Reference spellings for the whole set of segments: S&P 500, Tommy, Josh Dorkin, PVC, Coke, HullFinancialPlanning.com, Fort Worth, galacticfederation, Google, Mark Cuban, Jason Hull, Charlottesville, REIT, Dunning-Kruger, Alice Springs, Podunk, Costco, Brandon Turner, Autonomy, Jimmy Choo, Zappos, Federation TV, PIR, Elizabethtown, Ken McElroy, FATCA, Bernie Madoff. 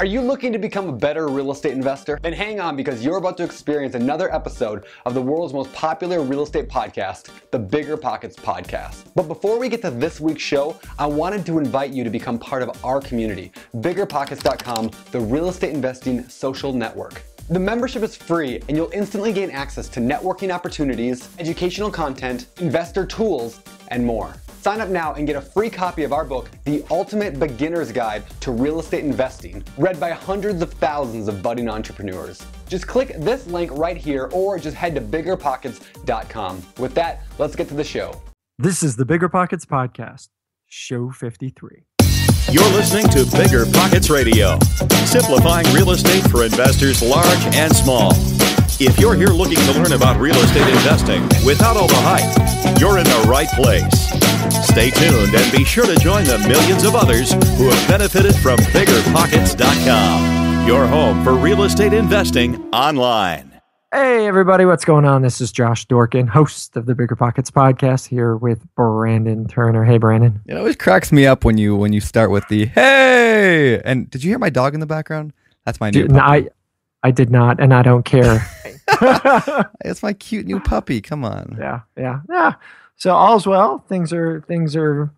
Are you looking to become a better real estate investor? Then hang on, because you're about to experience another episode of the world's most popular real estate podcast, the BiggerPockets podcast. But before we get to this week's show, I wanted to invite you to become part of our community, BiggerPockets.com, the real estate investing social network. The membership is free, and you'll instantly gain access to networking opportunities, educational content, investor tools, and more. Sign up now and get a free copy of our book, The Ultimate Beginner's Guide to Real Estate Investing, read by hundreds of thousands of budding entrepreneurs. Just click this link right here or just head to biggerpockets.com. With that, let's get to the show. This is the Bigger Pockets Podcast, show 53. You're listening to Bigger Pockets Radio, simplifying real estate for investors large and small. If you're here looking to learn about real estate investing without all the hype, you're in the right place. Stay tuned and be sure to join the millions of others who have benefited from BiggerPockets.com, your home for real estate investing online. Hey everybody, what's going on? This is Josh Dorkin, host of the Bigger Pockets podcast, here with Brandon Turner. Hey Brandon. It always cracks me up when you start with the hey. And did you hear my dog in the background? That's my new puppy. I did not, and I don't care. It's my cute new puppy. Come on. Yeah. So all's well. Things are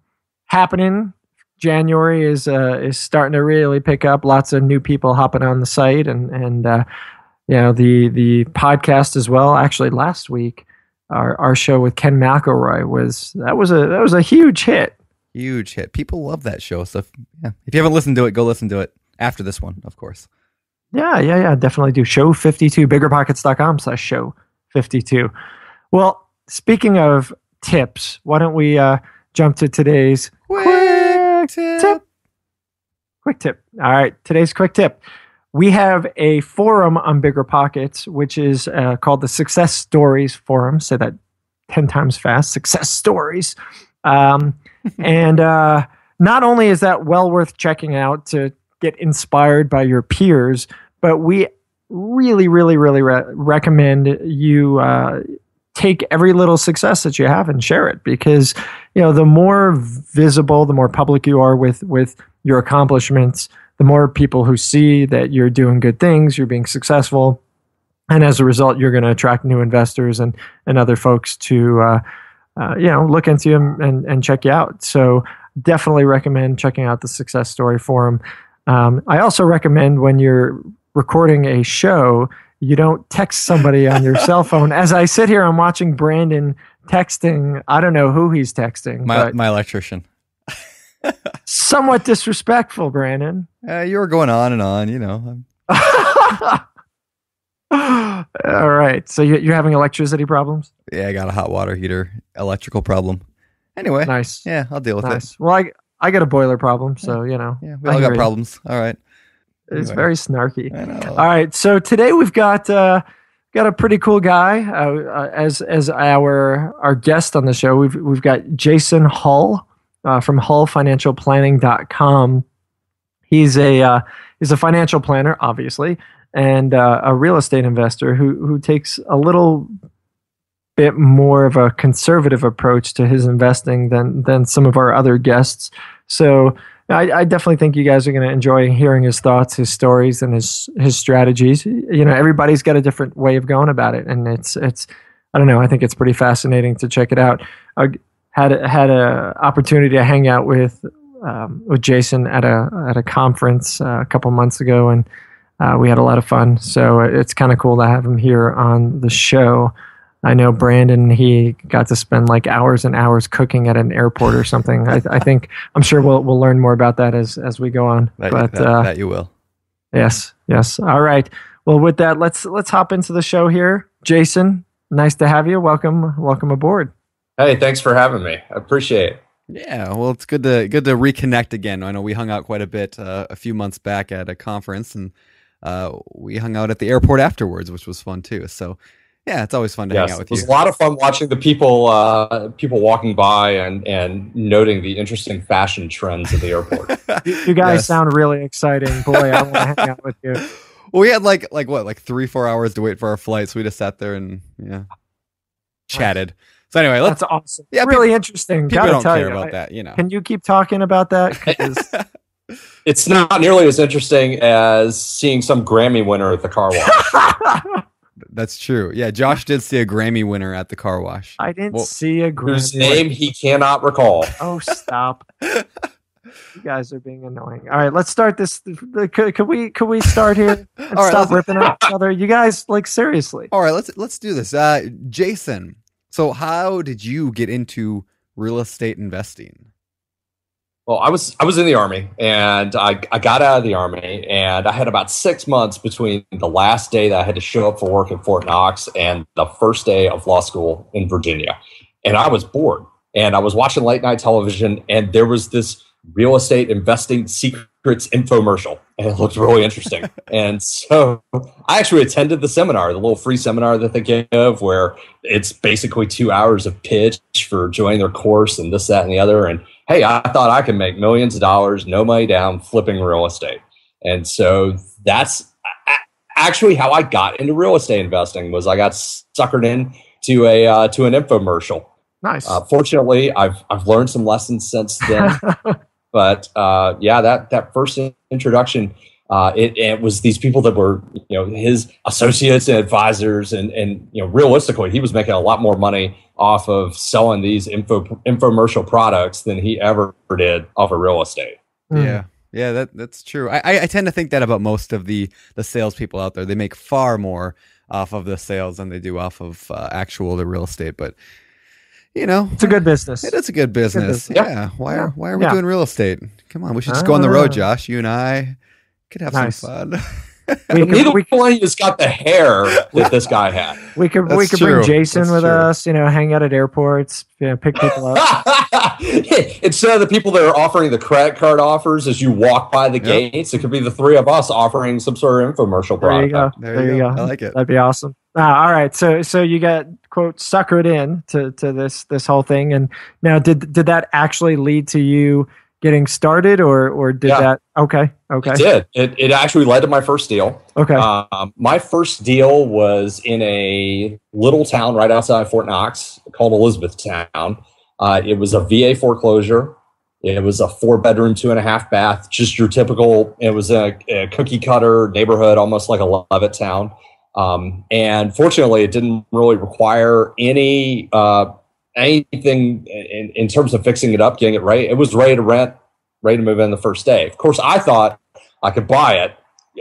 happening. January is starting to really pick up. Lots of new people hopping on the site, and you know, the podcast as well. Actually, last week our show with Ken McElroy was a huge hit. Huge hit. People love that show. So if you haven't listened to it, go listen to it after this one, of course. Yeah. Definitely do. Show 52, BiggerPockets.com/show52. Well, speaking of tips, why don't we jump to today's quick tip? Quick tip. All right. Today's quick tip. We have a forum on BiggerPockets, which is called the Success Stories Forum. Say that 10 times fast. Success Stories. And not only is that well worth checking out to get inspired by your peers, but we really recommend you take every little success that you have and share it, because you know, the more visible, the more public you are with your accomplishments, the more people who see that you're doing good things, you're being successful, and as a result, you're going to attract new investors and other folks to look into you and check you out. So definitely recommend checking out the Success Story Forum. I also recommend, when you're recording a show, you don't text somebody on your cell phone. As I sit here, I'm watching Brandon texting. I don't know who he's texting. My electrician. Somewhat disrespectful, Brandon. You were going on and on, you know. All right. So you're having electricity problems? Yeah, I got a hot water heater, electrical problem. Anyway. Nice. Yeah, I'll deal with it. Well, I got a boiler problem, so, you know. Yeah, we all got problems. All right. It's very snarky. I know. All right, so today we've got a pretty cool guy as our guest on the show. We've got Jason Hull from HullFinancialPlanning.com. He's a financial planner, obviously, and a real estate investor who takes a little bit more of a conservative approach to his investing than some of our other guests. So I definitely think you guys are going to enjoy hearing his thoughts, his stories, and his strategies. You know, everybody's got a different way of going about it, and it's I don't know. I think it's pretty fascinating to check it out. I had a opportunity to hang out with Jason at a conference a couple months ago, and we had a lot of fun. So it's kind of cool to have him here on the show. I know Brandon, he got to spend like hours and hours cooking at an airport or something. I think, I'm sure we'll learn more about that as we go on. That you will. Yes. All right. Well, with that, let's hop into the show here. Jason, nice to have you. Welcome aboard. Hey, thanks for having me. I appreciate it. Yeah, well, it's good to reconnect again. I know we hung out quite a bit a few months back at a conference, and we hung out at the airport afterwards, which was fun too. So. Yeah, it's always fun to hang out with you. It was a lot of fun watching the people walking by and noting the interesting fashion trends at the airport. You guys sound really exciting. Boy, I want to hang out with you. Well, we had like 3-4 hours to wait for our flight, so we just sat there and chatted. So anyway, that's awesome. Yeah, really interesting. People don't care about that. You know, can you keep talking about that? It's not nearly as interesting as seeing some Grammy winner at the car wash. That's true. Yeah, Josh did see a Grammy winner at the car wash. I didn't see a Grammy whose name he cannot recall. Oh, stop. You guys are being annoying. All right, let's start this. Can we start here and stop ripping on each other? You guys, like, seriously. All right, let's do this. Jason, so how did you get into real estate investing? Well, I was in the Army, and I got out of the Army, and I had about 6 months between the last day that I had to show up for work in Fort Knox and the first day of law school in Virginia. And I was bored, and I was watching late night television, and there was this real estate investing secrets infomercial, and it looked really interesting. And so I actually attended the seminar, the little free seminar that they give, where it's basically 2 hours of pitch for joining their course and this, that, and the other. And hey, I thought I could make millions of dollars, no money down, flipping real estate. And so that's actually how I got into real estate investing, was I got suckered in to an infomercial. Nice. Fortunately, I've learned some lessons since then. But yeah, that first introduction, it was these people that were, his associates and advisors, and realistically, he was making a lot more money off of selling these infomercial products than he ever did off of real estate. Mm. Yeah, that's true. I tend to think that about most of the salespeople out there. They make far more off of the sales than they do off of the real estate, but. It's a good business. It is a good business. Yeah. Why are we doing real estate? Come on, we should just go on the road, Josh. You and I could have some fun. Neither one of you's got the hair that this guy had. We could bring Jason with us. Hang out at airports, pick people up. Instead of the people that are offering the credit card offers as you walk by the gates, it could be the three of us offering some sort of infomercial product. There you go. I like it. That'd be awesome. All right, so you got, quote, suckered in to this whole thing, and now did that actually lead to you getting started, or did that? Okay, it did. It actually led to my first deal. Okay, my first deal was in a little town right outside Fort Knox called Elizabethtown. It was a VA foreclosure. It was a 4-bedroom, 2.5-bath, just your typical. It was a cookie cutter neighborhood, almost like a Levittown. And fortunately, it didn't really require any anything in terms of fixing it up, getting it ready. It was ready to rent, ready to move in the first day. Of course, I thought I could buy it.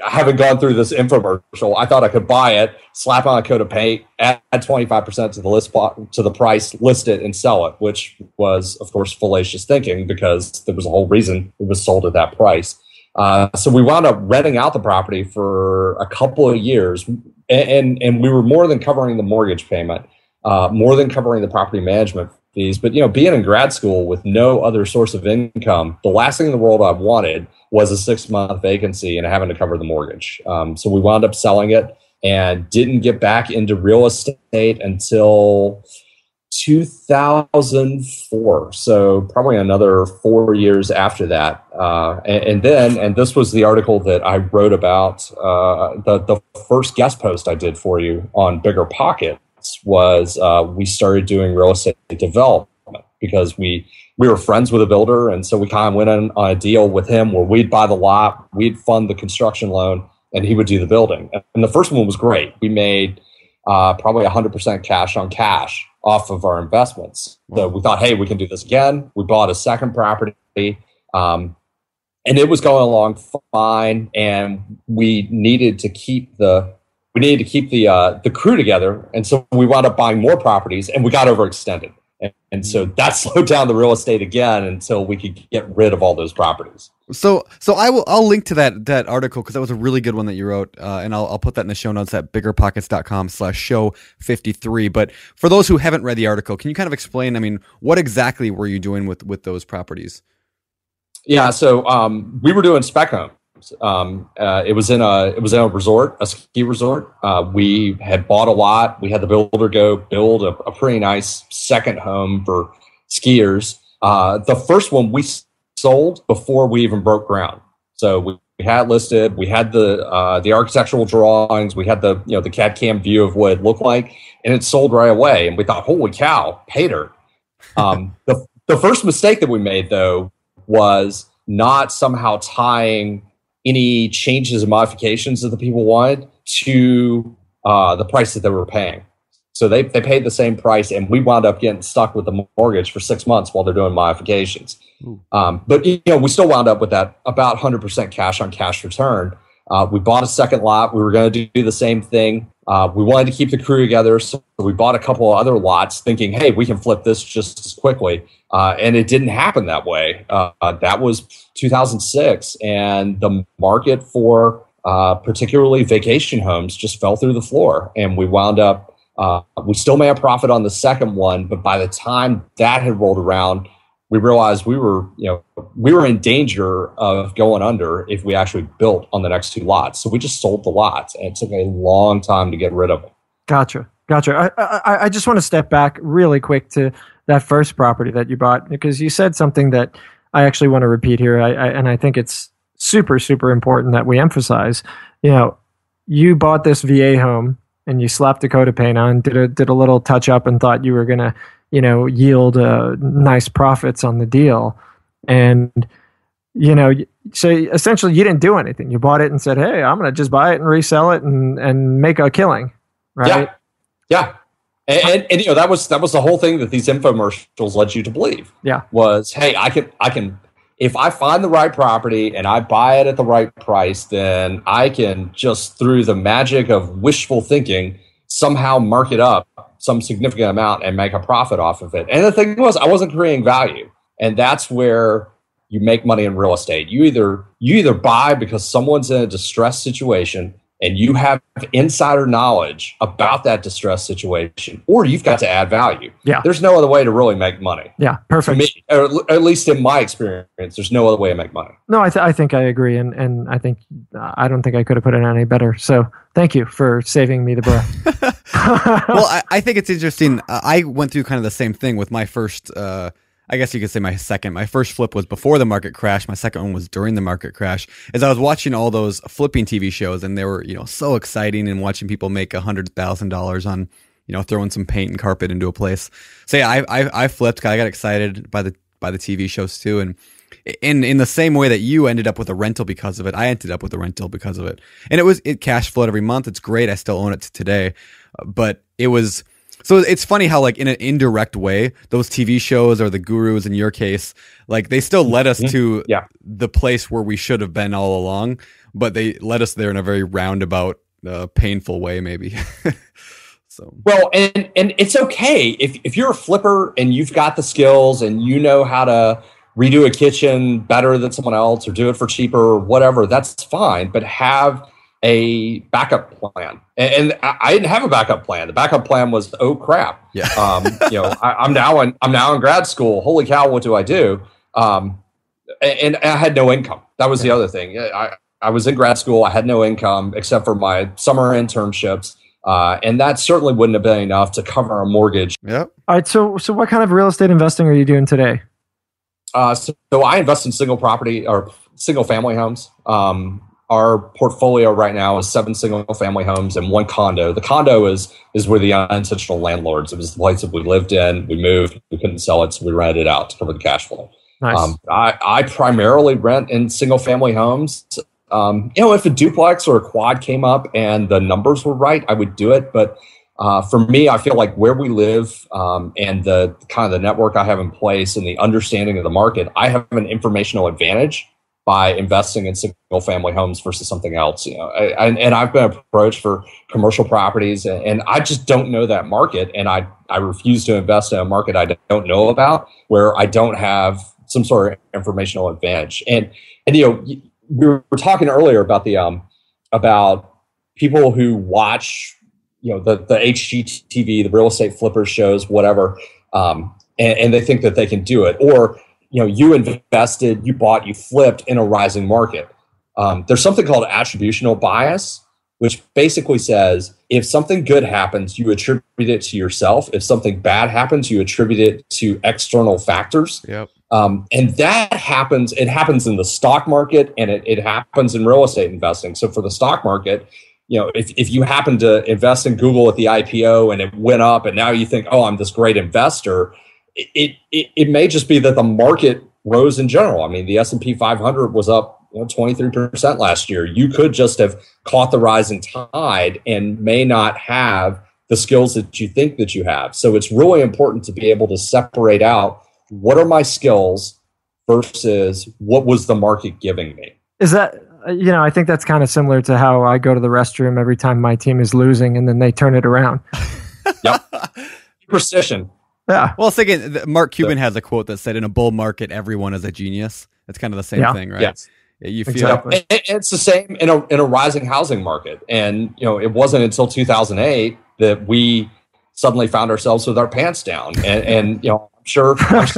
I haven't gone through this infomercial. I thought I could buy it, slap on a coat of paint, add 25% to the price, list it, and sell it, which was, of course, fallacious thinking because there was a whole reason it was sold at that price. So we wound up renting out the property for a couple of years. And we were more than covering the mortgage payment, more than covering the property management fees. But, being in grad school with no other source of income, the last thing in the world I wanted was a 6-month vacancy and having to cover the mortgage. So we wound up selling it and didn't get back into real estate until 2004. So probably another 4 years after that. And this was the article that I wrote about, the first guest post I did for you on BiggerPockets was, we started doing real estate development because we were friends with a builder. And so we kind of went on a deal with him where we'd buy the lot, we'd fund the construction loan, and he would do the building. And the first one was great. We made probably 100% cash on cash off of our investments. So we thought, hey, we can do this again. We bought a second property, and it was going along fine. And we needed to keep the crew together. And so we wound up buying more properties, and we got overextended. And so that slowed down the real estate again until we could get rid of all those properties. So I'll link to that article because that was a really good one that you wrote, and I'll put that in the show notes at biggerpockets.com/show53. But for those who haven't read the article, can you kind of explain? I mean, what exactly were you doing with those properties? Yeah, so we were doing spec homes. It was in a resort, a ski resort. We had bought a lot. We had the builder go build a pretty nice second home for skiers. The first one we sold before we even broke ground. So we had listed, we had the architectural drawings, we had the CAD CAM view of what it looked like, and it sold right away. And we thought, holy cow, pay dirt. The first mistake that we made though was not somehow tying any changes and modifications that the people wanted to the price that they were paying. So they paid the same price, and we wound up getting stuck with the mortgage for 6 months while they're doing modifications. But you know, we still wound up with that about 100% cash on cash return. We bought a second lot. We were going to do the same thing. We wanted to keep the crew together, so we bought a couple of other lots thinking, hey, we can flip this just as quickly. And it didn't happen that way. That was 2006, and the market for particularly vacation homes just fell through the floor. And we wound up, we still made a profit on the second one, but by the time that had rolled around, we realized we were in danger of going under if we actually built on the next two lots. So we just sold the lots, and it took a long time to get rid of them. Gotcha. I just want to step back really quick to that first property that you bought, because you said something that I actually want to repeat here, and I think it's super, super important that we emphasize. You know, you bought this VA home and you slapped a coat of paint on, did a little touch up, and thought you were gonna, you know, yield nice profits on the deal. And, you know, so essentially you didn't do anything. You bought it and said, hey, I'm going to just buy it and resell it and make a killing. Right. Yeah. And you know, that was the whole thing that these infomercials led you to believe. Yeah. Was, hey, I can, if I find the right property and I buy it at the right price, then I can just, through the magic of wishful thinking, somehow mark it up some significant amount and make a profit off of it. And the thing was, I wasn't creating value. And that's where you make money in real estate. You either buy because someone's in a distressed situation and you have insider knowledge about that distressed situation, or you've got to add value. Yeah. There's no other way to really make money. Yeah, perfect. Me, or at least in my experience, there's no other way to make money. No, I think I agree. And I think, I don't think I could have put it on any better. So thank you for saving me the breath. Well, I think it's interesting. I went through kind of the same thing with my first, I guess you could say my second. My first flip was before the market crash. My second one was during the market crash. As I was watching all those flipping TV shows, and they were, you know, so exciting, and watching people make $100,000 on, you know, throwing some paint and carpet into a place. So yeah, I flipped. I got excited by the TV shows too, and in the same way that you ended up with a rental because of it, I ended up with a rental because of it, and it cash flowed every month. It's great. I still own it today. But it was, so it's funny how, like, in an indirect way, those TV shows or the gurus in your case, like, they still led us to the place where we should have been all along, but they led us there in a very roundabout, painful way, maybe. So. Well, and it's okay if you're a flipper and you've got the skills and you know how to redo a kitchen better than someone else or do it for cheaper or whatever, that's fine, but have a backup plan. And I didn't have a backup plan. The backup plan was, oh crap. Yeah. You know, I'm now in grad school. Holy cow, what do I do? And I had no income. That was the other thing. I was in grad school. I had no income except for my summer internships. And that certainly wouldn't have been enough to cover a mortgage. Yeah. All right. So what kind of real estate investing are you doing today? So I invest in single property or single family homes. Our portfolio right now is 7 single-family homes and 1 condo. The condo is where the unintentional landlords. It was the place that we lived in. We moved. We couldn't sell it, so we rented it out to cover the cash flow. Nice. I primarily rent in single-family homes. You know, if a duplex or a quad came up and the numbers were right, I would do it. But for me, I feel like where we live and the kind of the network I have in place and the understanding of the market, I have an informational advantage by investing in single-family homes versus something else, you know, and I've been approached for commercial properties, and I just don't know that market, and I refuse to invest in a market I don't know about, where I don't have some sort of informational advantage. And you know, we were talking earlier about the about people who watch, you know, the HGTV, the real estate flipper shows, whatever, and they think that they can do it, or you know, you invested, you bought, you flipped in a rising market. There's something called attributional bias, which basically says if something good happens, you attribute it to yourself. If something bad happens, you attribute it to external factors. Yep. And that happens. It happens in the stock market, and it happens in real estate investing. So for the stock market, you know, if you happen to invest in Google at the IPO and it went up, and now you think, oh, I'm this great investor. It may just be that the market rose in general. I mean, the S&P 500 was up 23% last year. You could just have caught the rising tide and may not have the skills that you think that you have. So it's really important to be able to separate out what are my skills versus what was the market giving me. Is that, I think that's kind of similar to how I go to the restroom every time my team is losing and then they turn it around. Yep. Precision. Yeah. Well, it's again, Mark Cuban has a quote that said, in a bull market, everyone is a genius. It's kind of the same thing, right? Yes. You feel exactly. It's the same in a rising housing market. And it wasn't until 2008 that we suddenly found ourselves with our pants down. And I'm sure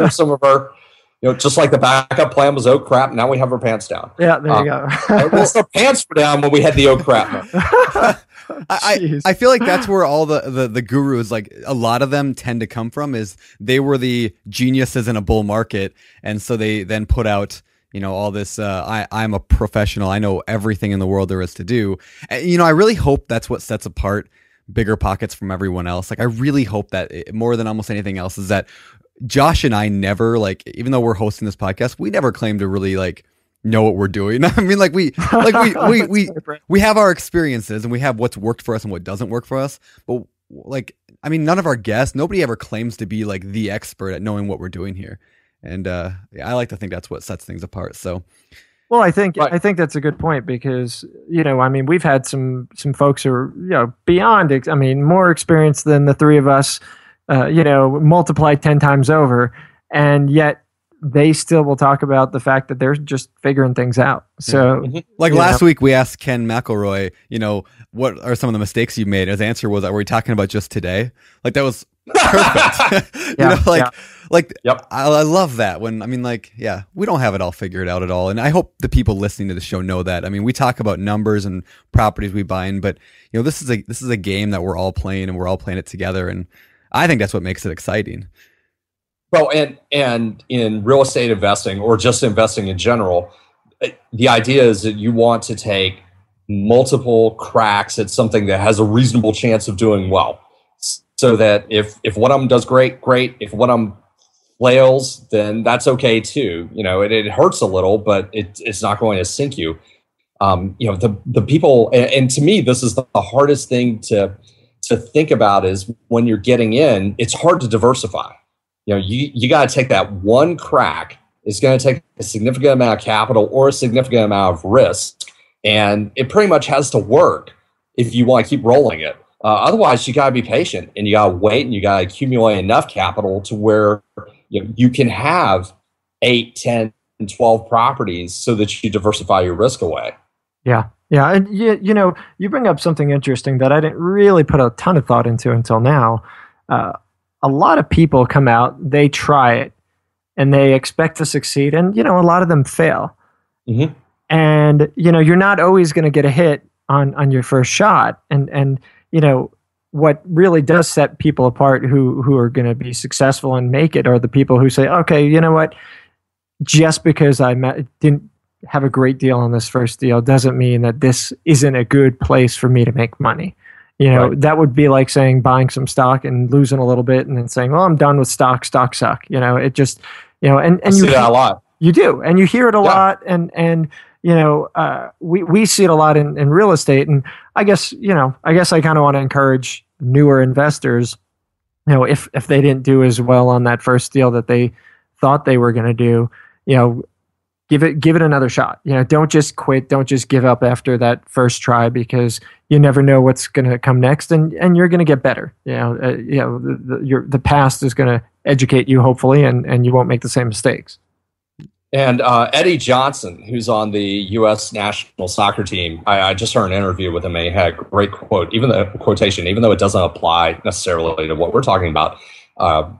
some of our, just like the backup plan was oh crap, now we have our pants down. Yeah, there you go. Well, our pants were down when we had the oh crap. I feel like that's where all the gurus, like a lot of them tend to come from, is they were the geniuses in a bull market. And so they then put out all this, I'm a professional. I know everything in the world there is to do. And, I really hope that's what sets apart BiggerPockets from everyone else. Like, I really hope that more than almost anything else is that Josh and I never, like, even though we're hosting this podcast, we never claim to really like know what we're doing. I mean, like we have our experiences and we have what's worked for us and what doesn't work for us. But like, I mean, none of our guests, nobody ever claims to be like the expert at knowing what we're doing here. And I like to think that's what sets things apart. So, well, I think that's a good point because we've had some folks who are beyond more experienced than the three of us, multiplied 10 times over, and yet they still will talk about the fact that they're just figuring things out. So, like last week, we asked Ken McElroy, what are some of the mistakes you made? His answer was, "Are we talking about just today?" Like that was. Perfect. I love that when, we don't have it all figured out at all. And I hope the people listening to the show know that. I mean, we talk about numbers and properties we buy in, but this is a game that we're all playing and we're all playing it together. And I think that's what makes it exciting. Well, and in real estate investing or just investing in general, the idea is that you want to take multiple cracks at something that has a reasonable chance of doing well. So that if one of them does great. If one of them flails, then that's okay too. It hurts a little, but it's not going to sink you. The people, and to me, this is the hardest thing to think about is when you're getting in, it's hard to diversify. You got to take that one crack. It's going to take a significant amount of capital or a significant amount of risk, and it pretty much has to work if you want to keep rolling it. Otherwise, you got to be patient and you got to wait and you got to accumulate enough capital to where you can have 8, 10, and 12 properties so that you diversify your risk away. Yeah. Yeah. And, you bring up something interesting that I didn't really put a ton of thought into until now. A lot of people come out, they try it, and they expect to succeed. And, a lot of them fail. Mm-hmm. And, you're not always going to get a hit on your first shot. And what really does set people apart who are going to be successful and make it are the people who say, okay, just because I didn't have a great deal on this first deal doesn't mean that this isn't a good place for me to make money. Right. That would be like saying buying some stock and losing a little bit and then saying, well, I'm done with stock. Stock suck. It just, and you see that a lot. You do. And you hear it a lot. And we see it a lot in real estate. And I guess I kind of want to encourage newer investors, if they didn't do as well on that first deal that they thought they were going to do, give it another shot. Don't just quit. Don't just give up after that first try because you never know what's going to come next and you're going to get better. The past is going to educate you hopefully and you won't make the same mistakes. And Eddie Johnson, who's on the U.S. national soccer team, I just heard an interview with him. And he had a great quote, even though it doesn't apply necessarily to what we're talking about,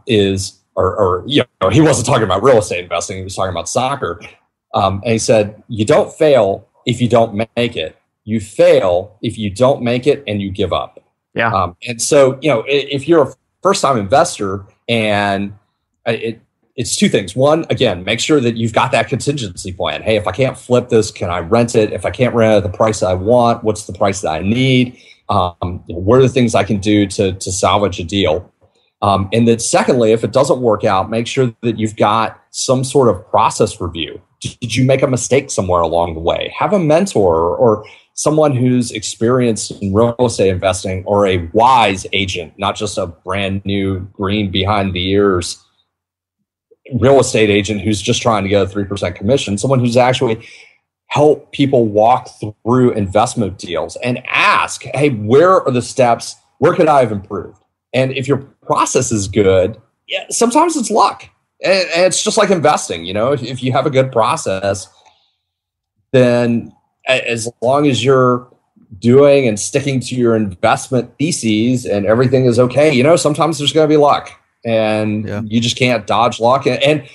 he wasn't talking about real estate investing. He was talking about soccer. And he said, you don't fail if you don't make it. You fail if you don't make it and you give up. Yeah. And so, if you're a first-time investor and it's two things. One, again, make sure that you've got that contingency plan. Hey, if I can't flip this, can I rent it? If I can't rent it at the price I want, what's the price that I need? What are the things I can do to salvage a deal? And then secondly, if it doesn't work out, make sure that you've got some sort of process review. Did you make a mistake somewhere along the way? Have a mentor or someone who's experienced in real estate investing or a wise agent, not just a brand new green behind the ears real estate agent who's just trying to get a 3% commission, someone who's actually helped people walk through investment deals and ask, hey, where are the steps? Where could I have improved? And if your process is good, yeah, sometimes it's luck. And it's just like investing, you know, if you have a good process, then as long as you're doing and sticking to your investment theses and everything is okay, you know, sometimes there's going to be luck and you just can't dodge luck. And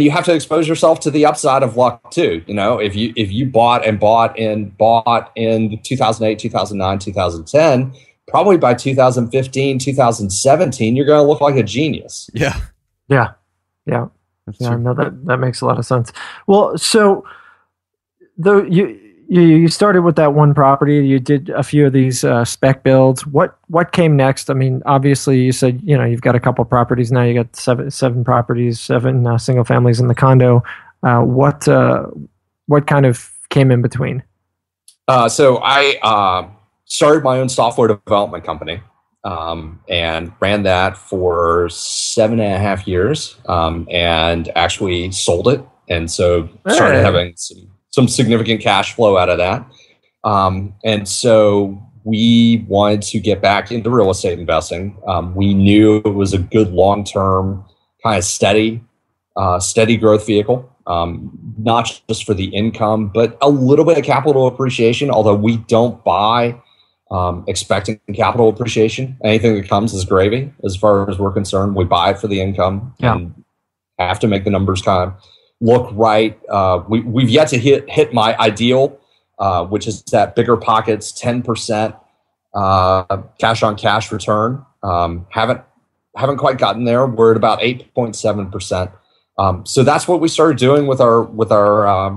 you have to expose yourself to the upside of luck too. You know, if you bought in 2008, 2009, 2010, probably by 2015, 2017, you're going to look like a genius. Yeah. Yeah. Yeah. Yeah. No, that makes a lot of sense. Well, so though you started with that one property, you did a few of these spec builds. What came next? I mean, obviously you said, you know, you've got a couple properties now, you got seven single families in the condo. What kind of came in between? So I started my own software development company and ran that for 7.5 years and actually sold it. And so started having some significant cash flow out of that. And so we wanted to get back into real estate investing. We knew it was a good long-term kind of steady growth vehicle, not just for the income, but a little bit of capital appreciation, although we don't buy expecting capital appreciation. Anything that comes is gravy. As far as we're concerned, we buy it for the income and have to make the numbers kind of look right. We've yet to hit my ideal, which is that BiggerPockets 10% cash on cash return. Haven't quite gotten there. We're at about 8.7%. So that's what we started doing with the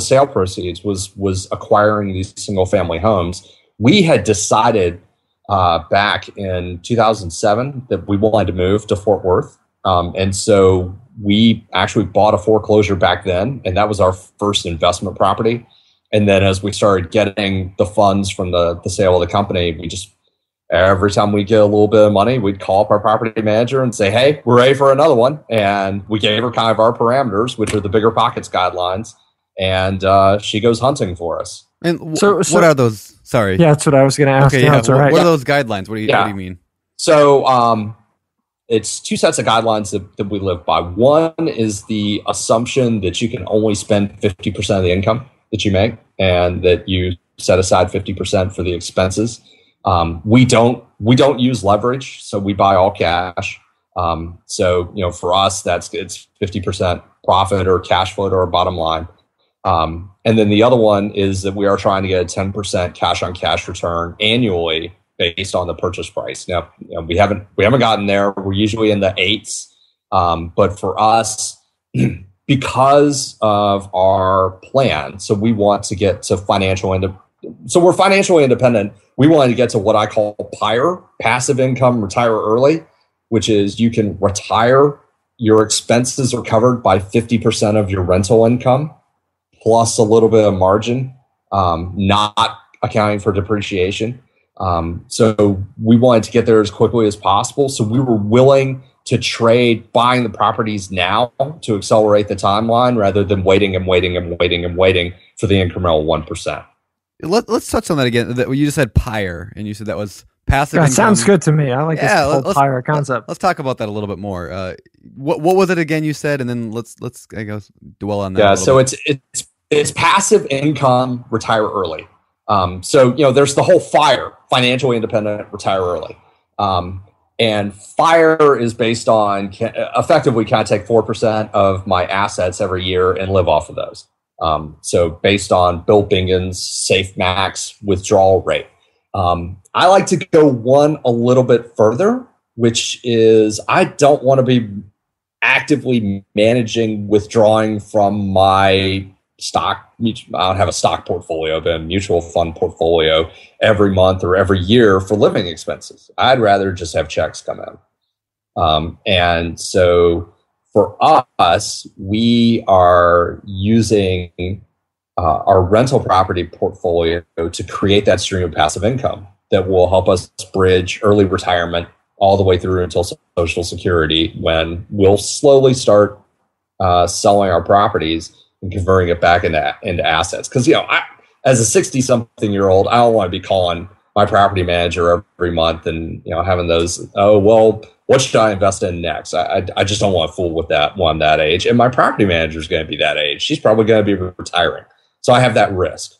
sale proceeds was acquiring these single family homes. We had decided back in 2007 that we wanted to move to Fort Worth. And so we actually bought a foreclosure back then, and that was our first investment property. And then as we started getting the funds from the sale of the company, we just, every time we get a little bit of money, we'd call up our property manager and say, hey, we're ready for another one. And we gave her kind of our parameters, which are the BiggerPockets guidelines. And she goes hunting for us. And so what are those? Sorry. Yeah, that's what I was going to ask. Okay, yeah. What are those guidelines? What do you mean? So it's two sets of guidelines that we live by. One is the assumption that you can only spend 50% of the income that you make and that you set aside 50% for the expenses. We don't use leverage, so we buy all cash. So, you know, for us, it's 50% profit or cash flow to our bottom line. And then the other one is that we are trying to get a 10% cash on cash return annually based on the purchase price. Now, you know, we haven't gotten there. We're usually in the eights. But for us, because of our plan, so we want to get to so we're financially independent. We wanted to get to what I call PIR, passive income, retire early, which is you can retire. Your expenses are covered by 50% of your rental income, plus a little bit of margin, not accounting for depreciation. So we wanted to get there as quickly as possible. So we were willing to trade buying the properties now to accelerate the timeline rather than waiting for the incremental 1%. Let's touch on that again. You just said PIR, and you said that was passive income. That sounds good to me. I like this whole PIR concept. Let's talk about that a little bit more. What was it again you said? And then let's I guess dwell on that. Yeah. So it's passive income, retire early. So, you know, there's the whole FIRE, financially independent, retire early. And FIRE is based on effectively can I take 4% of my assets every year and live off of those. So based on Bill Bingen's Safe Max withdrawal rate. I like to go one a little bit further, which is I don't want to be actively managing withdrawing from my stock. I don't have a stock portfolio, but a mutual fund portfolio every month or every year for living expenses. I'd rather just have checks come in. And so For us, we are using our rental property portfolio to create that stream of passive income that will help us bridge early retirement all the way through until Social Security, when we'll slowly start selling our properties and converting it back into assets. Because, you know, I, as a 60-something-year-old, I don't want to be calling my property manager every month and, you know, having those, oh, well, what should I invest in next? I just don't want to fool with that one that age. And my property manager is going to be that age. She's probably going to be retiring. So I have that risk.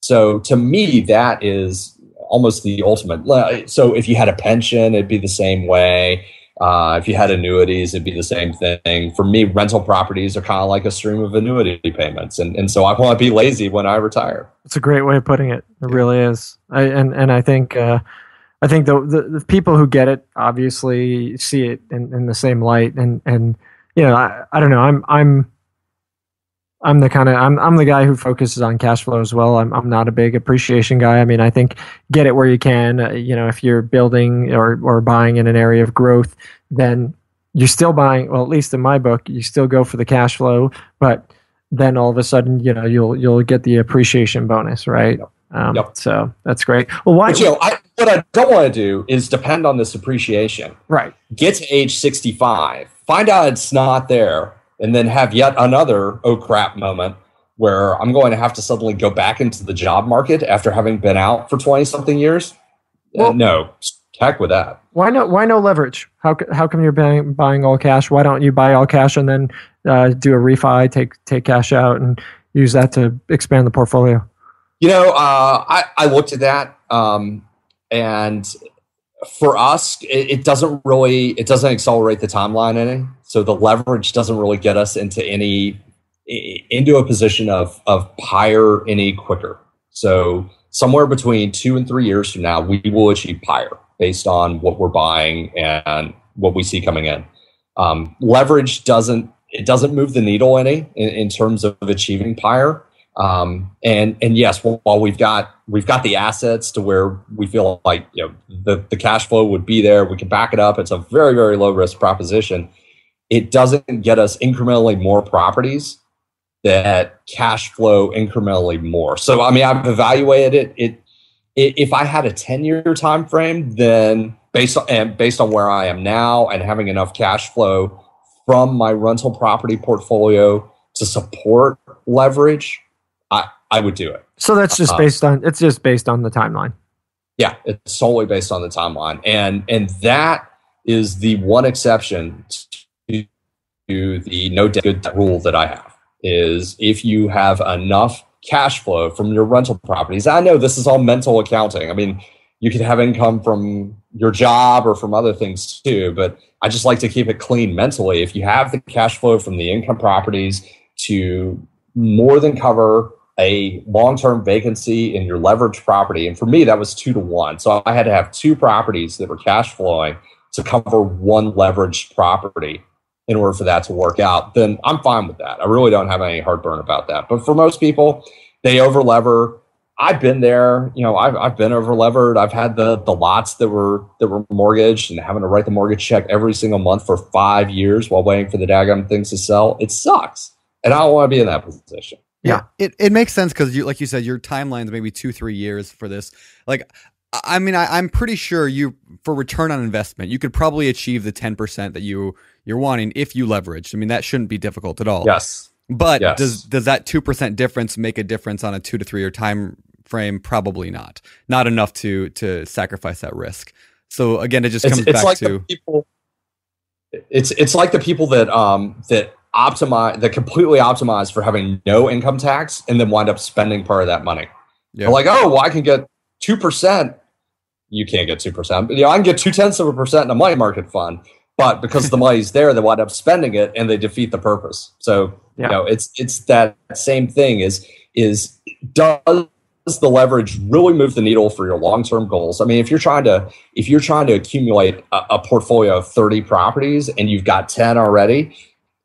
So to me, that is almost the ultimate. So if you had a pension, it'd be the same way. If you had annuities, it'd be the same thing. For me, rental properties are kind of like a stream of annuity payments. And so I want to be lazy when I retire. It's a great way of putting it. It really is. I think the people who get it obviously see it in the same light. And you know, I don't know. I'm the guy who focuses on cash flow as well. I'm not a big appreciation guy. I mean, I think get it where you can. You know, if you're building or buying in an area of growth, then you're still buying. Well, at least in my book, you still go for the cash flow. But then all of a sudden, you know, you'll get the appreciation bonus, right? Yep. So that's great. Well, why? But, you know, what I don't want to do is depend on this appreciation. Right. Get to age 65. Find out it's not there. And then have yet another oh crap moment where I'm going to have to suddenly go back into the job market after having been out for 20-something years. Well, no, heck with that. Why not? Why no leverage? How come you're buying all cash? Why don't you buy all cash and then do a refi, take cash out, and use that to expand the portfolio? You know, I looked at that, and for us, it doesn't accelerate the timeline any. So the leverage doesn't really get us into a position of PIR any quicker. So somewhere between 2 and 3 years from now, we will achieve PIR based on what we're buying and what we see coming in. Leverage doesn't move the needle any in terms of achieving PIR. And yes, while we've got the assets to where we feel like, you know, the cash flow would be there, we can back it up. It's a very, very low risk proposition. It doesn't get us incrementally more properties that cash flow incrementally more. So, I mean, I've evaluated it. If I had a 10-year time frame, then based on where I am now and having enough cash flow from my rental property portfolio to support leverage, I would do it. So that's just based on the timeline. Yeah, it's solely based on the timeline, and that is the one exception to the no debt rule that I have, is if you have enough cash flow from your rental properties. I know this is all mental accounting. I mean, you could have income from your job or from other things too, but I just like to keep it clean mentally. If you have the cash flow from the income properties to more than cover a long-term vacancy in your leverage property, and for me, that was 2 to 1. So I had to have 2 properties that were cash flowing to cover 1 leveraged property in order for that to work out, then I'm fine with that. I really don't have any heartburn about that. But for most people, they over-lever. I've been there. You know, I've been over-levered. I've had the lots that were mortgaged and having to write the mortgage check every single month for 5 years while waiting for the daggum things to sell. It sucks. And I don't want to be in that position. Yeah. It makes sense because, like you said, your timeline's maybe 2-3 years for this. Like, I mean, I'm pretty sure for return on investment, you could probably achieve the 10% that you're wanting if you leveraged. I mean, that shouldn't be difficult at all. Yes. But yes. Does that 2% difference make a difference on a 2 to 3 year time frame? Probably not. Not enough to sacrifice that risk. So again, it just comes back like to people. It's like the people that optimize, that completely optimize for having no income tax and then wind up spending part of that money. Yeah. They're like, oh, well, I can get 2%. You can't get 2%, but you know, I can get 0.2% in a money market fund. But because the money's there, they wind up spending it, and they defeat the purpose. So yeah. You know, it's that same thing. Is does the leverage really move the needle for your long-term goals? I mean, if you're trying to accumulate a portfolio of 30 properties and you've got 10 already,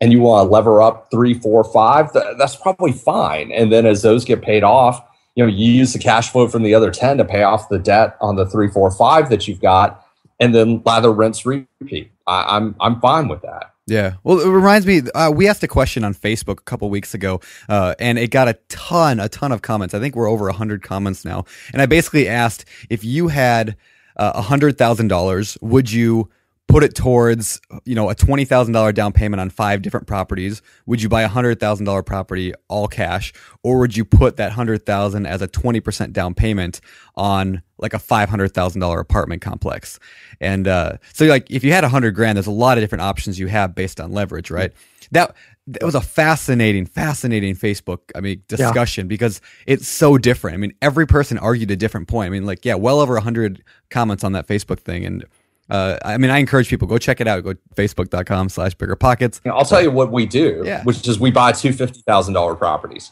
and you want to lever up 3, 4, 5, that's probably fine. And then as those get paid off, you know, you use the cash flow from the other 10 to pay off the debt on the 3, 4, 5 that you've got, and then lather, rinse, repeat. I'm fine with that. Yeah. Well, it reminds me, we asked a question on Facebook a couple weeks ago, and it got a ton of comments. I think we're over 100 comments now. And I basically asked, if you had $100,000, would you put it towards, you know, a $20,000 down payment on 5 different properties? Would you buy a $100,000 property all cash, or would you put that $100,000 as a 20% down payment on like a $500,000 apartment complex? And so, like, if you had $100,000, there's a lot of different options you have based on leverage, right? That was a fascinating Facebook, discussion, because it's so different. I mean, every person argued a different point. I mean, like, yeah, well over 100 comments on that Facebook thing. And I encourage people, go check it out. Go to facebook.com/biggerpockets. I'll tell you what we do, which is we buy two $50,000 properties.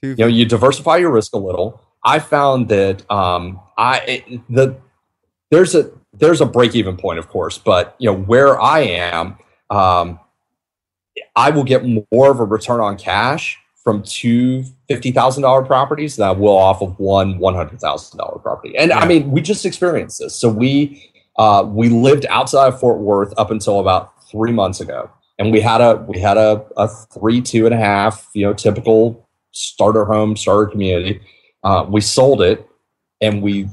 You diversify your risk a little. I found that there's a break-even point, of course, but where I am, I will get more of a return on cash from two $50,000 properties than I will off of one $100,000 property. And we just experienced this. So we lived outside of Fort Worth up until about 3 months ago, and we had a 3.5, typical starter community. We sold it, and we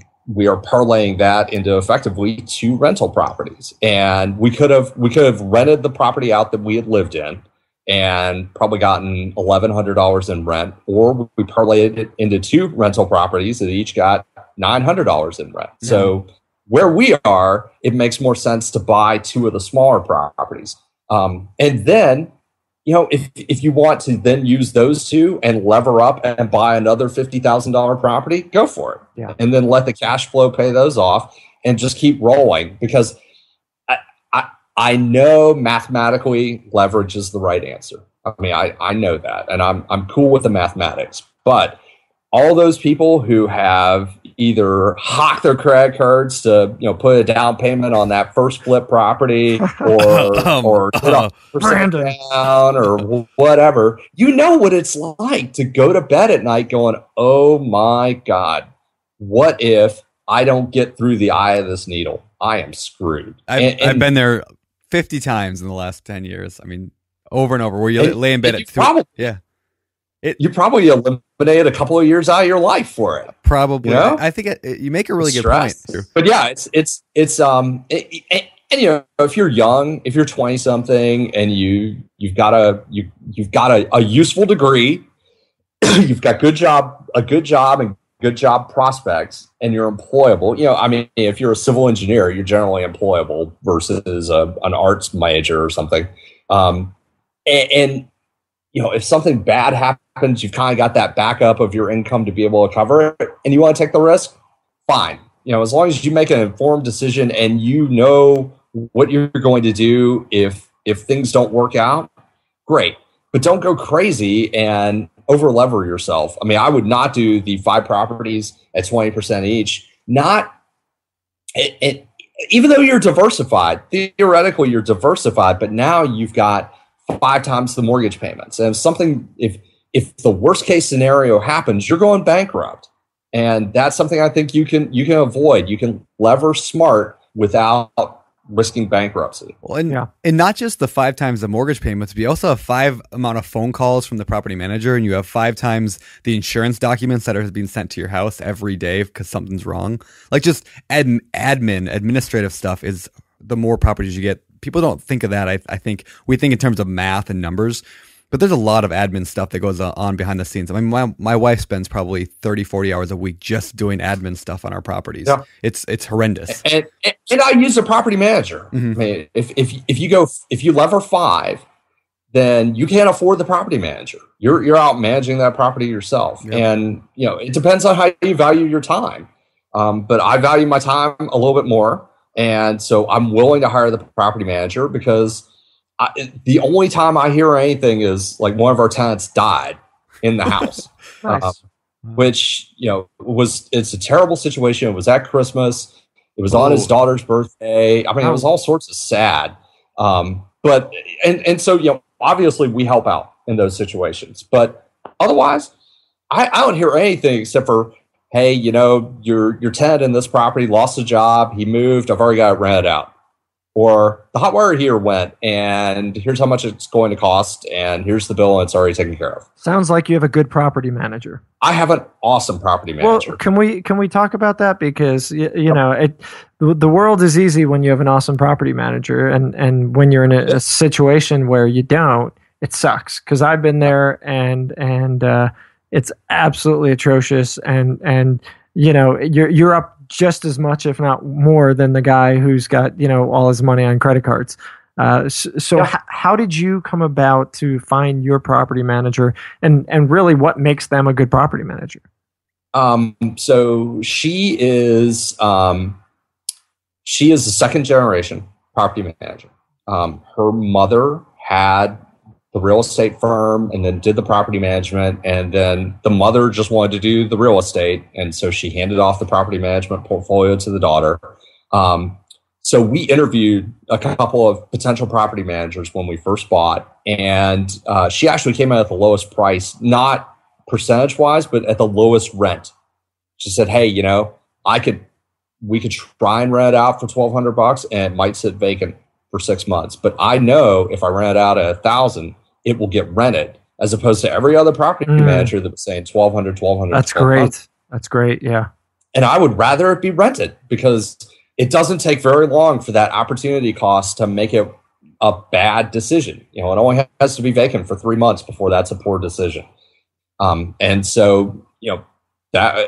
are parlaying that into effectively 2 rental properties. And we could have rented the property out that we had lived in and probably gotten $1,100 in rent, or we parlayed it into 2 rental properties that each got $900 in rent. Mm-hmm. So where we are, it makes more sense to buy 2 of the smaller properties. And then, if you want to then use those 2 and lever up and buy another $50,000 property, go for it. Yeah. And then let the cash flow pay those off and just keep rolling, because I know mathematically leverage is the right answer. I know that, and I'm cool with the mathematics, but all those people who have either hocked their credit cards to put a down payment on that first flip property or Brandon down or whatever, what it's like to go to bed at night going, oh my God, what if I don't get through the eye of this needle? I am screwed. I've been there 50 times in the last 10 years. Over and over, where you lay in bed at 3. Yeah. You probably eliminated a couple of years out of your life for it. Probably. I think you make a really good point. But yeah, if you're young, if you're 20 something and you've got a useful degree, you've got a good job and good job prospects, and you're employable. If you're a civil engineer, you're generally employable versus an arts major or something. If something bad happens, you've kind of got that backup of your income to be able to cover it, and you want to take the risk, fine. As long as you make an informed decision and you know what you're going to do if things don't work out, great. But don't go crazy and over-lever yourself. I would not do the 5 properties at 20% each. Even though you're diversified, theoretically you're diversified, but now you've got 5 times the mortgage payments. And if the worst case scenario happens, you're going bankrupt. And that's something I think you can avoid. You can lever smart without risking bankruptcy. Well, and not just the 5 times the mortgage payments, but you also have 5 amount of phone calls from the property manager, and you have 5 times the insurance documents that are being sent to your house every day because something's wrong. Like, just administrative stuff is, the more properties you get, people don't think of that. I think we think in terms of math and numbers, but there's a lot of admin stuff that goes on behind the scenes. My wife spends probably 30, 40 hours a week just doing admin stuff on our properties. Yeah. It's horrendous. And I use a property manager. Mm-hmm. If you lever 5, then you can't afford the property manager. You're out managing that property yourself. Yep. And it depends on how you value your time. But I value my time a little bit more. And so I'm willing to hire the property manager, because the only time I hear anything is like one of our tenants died in the house. Nice. It's a terrible situation. It was at Christmas. It was on his daughter's birthday. It was all sorts of sad. So obviously we help out in those situations, but otherwise I don't hear anything except for, hey, your tenant in this property lost a job. He moved. I've already got it rented out. or the hot wire here went, and here's how much it's going to cost, and here's the bill, and it's already taken care of. Sounds like you have a good property manager. I have an awesome property manager. Well, can we talk about that? Because the world is easy when you have an awesome property manager, and when you're in a situation where you don't, it sucks. Because I've been there, and it's absolutely atrocious, and you're up just as much, if not more, than the guy who's got all his money on credit cards. How did you come about to find your property manager, and really what makes them a good property manager? So she is a second generation property manager. Her mother had the real estate firm and then did the property management, and then the mother just wanted to do the real estate, and so she handed off the property management portfolio to the daughter. So we interviewed a couple of potential property managers when we first bought, and she actually came out at the lowest price, not percentage-wise, but at the lowest rent. She said, "Hey, we could try and rent it out for $1,200, and it might sit vacant for 6 months, but I know if I rent it out at $1,000." It will get rented, as opposed to every other property manager that was saying $1,200. That's great. That's great. Yeah. And I would rather it be rented, because it doesn't take very long for that opportunity cost to make it a bad decision. It only has to be vacant for 3 months before that's a poor decision. And so, that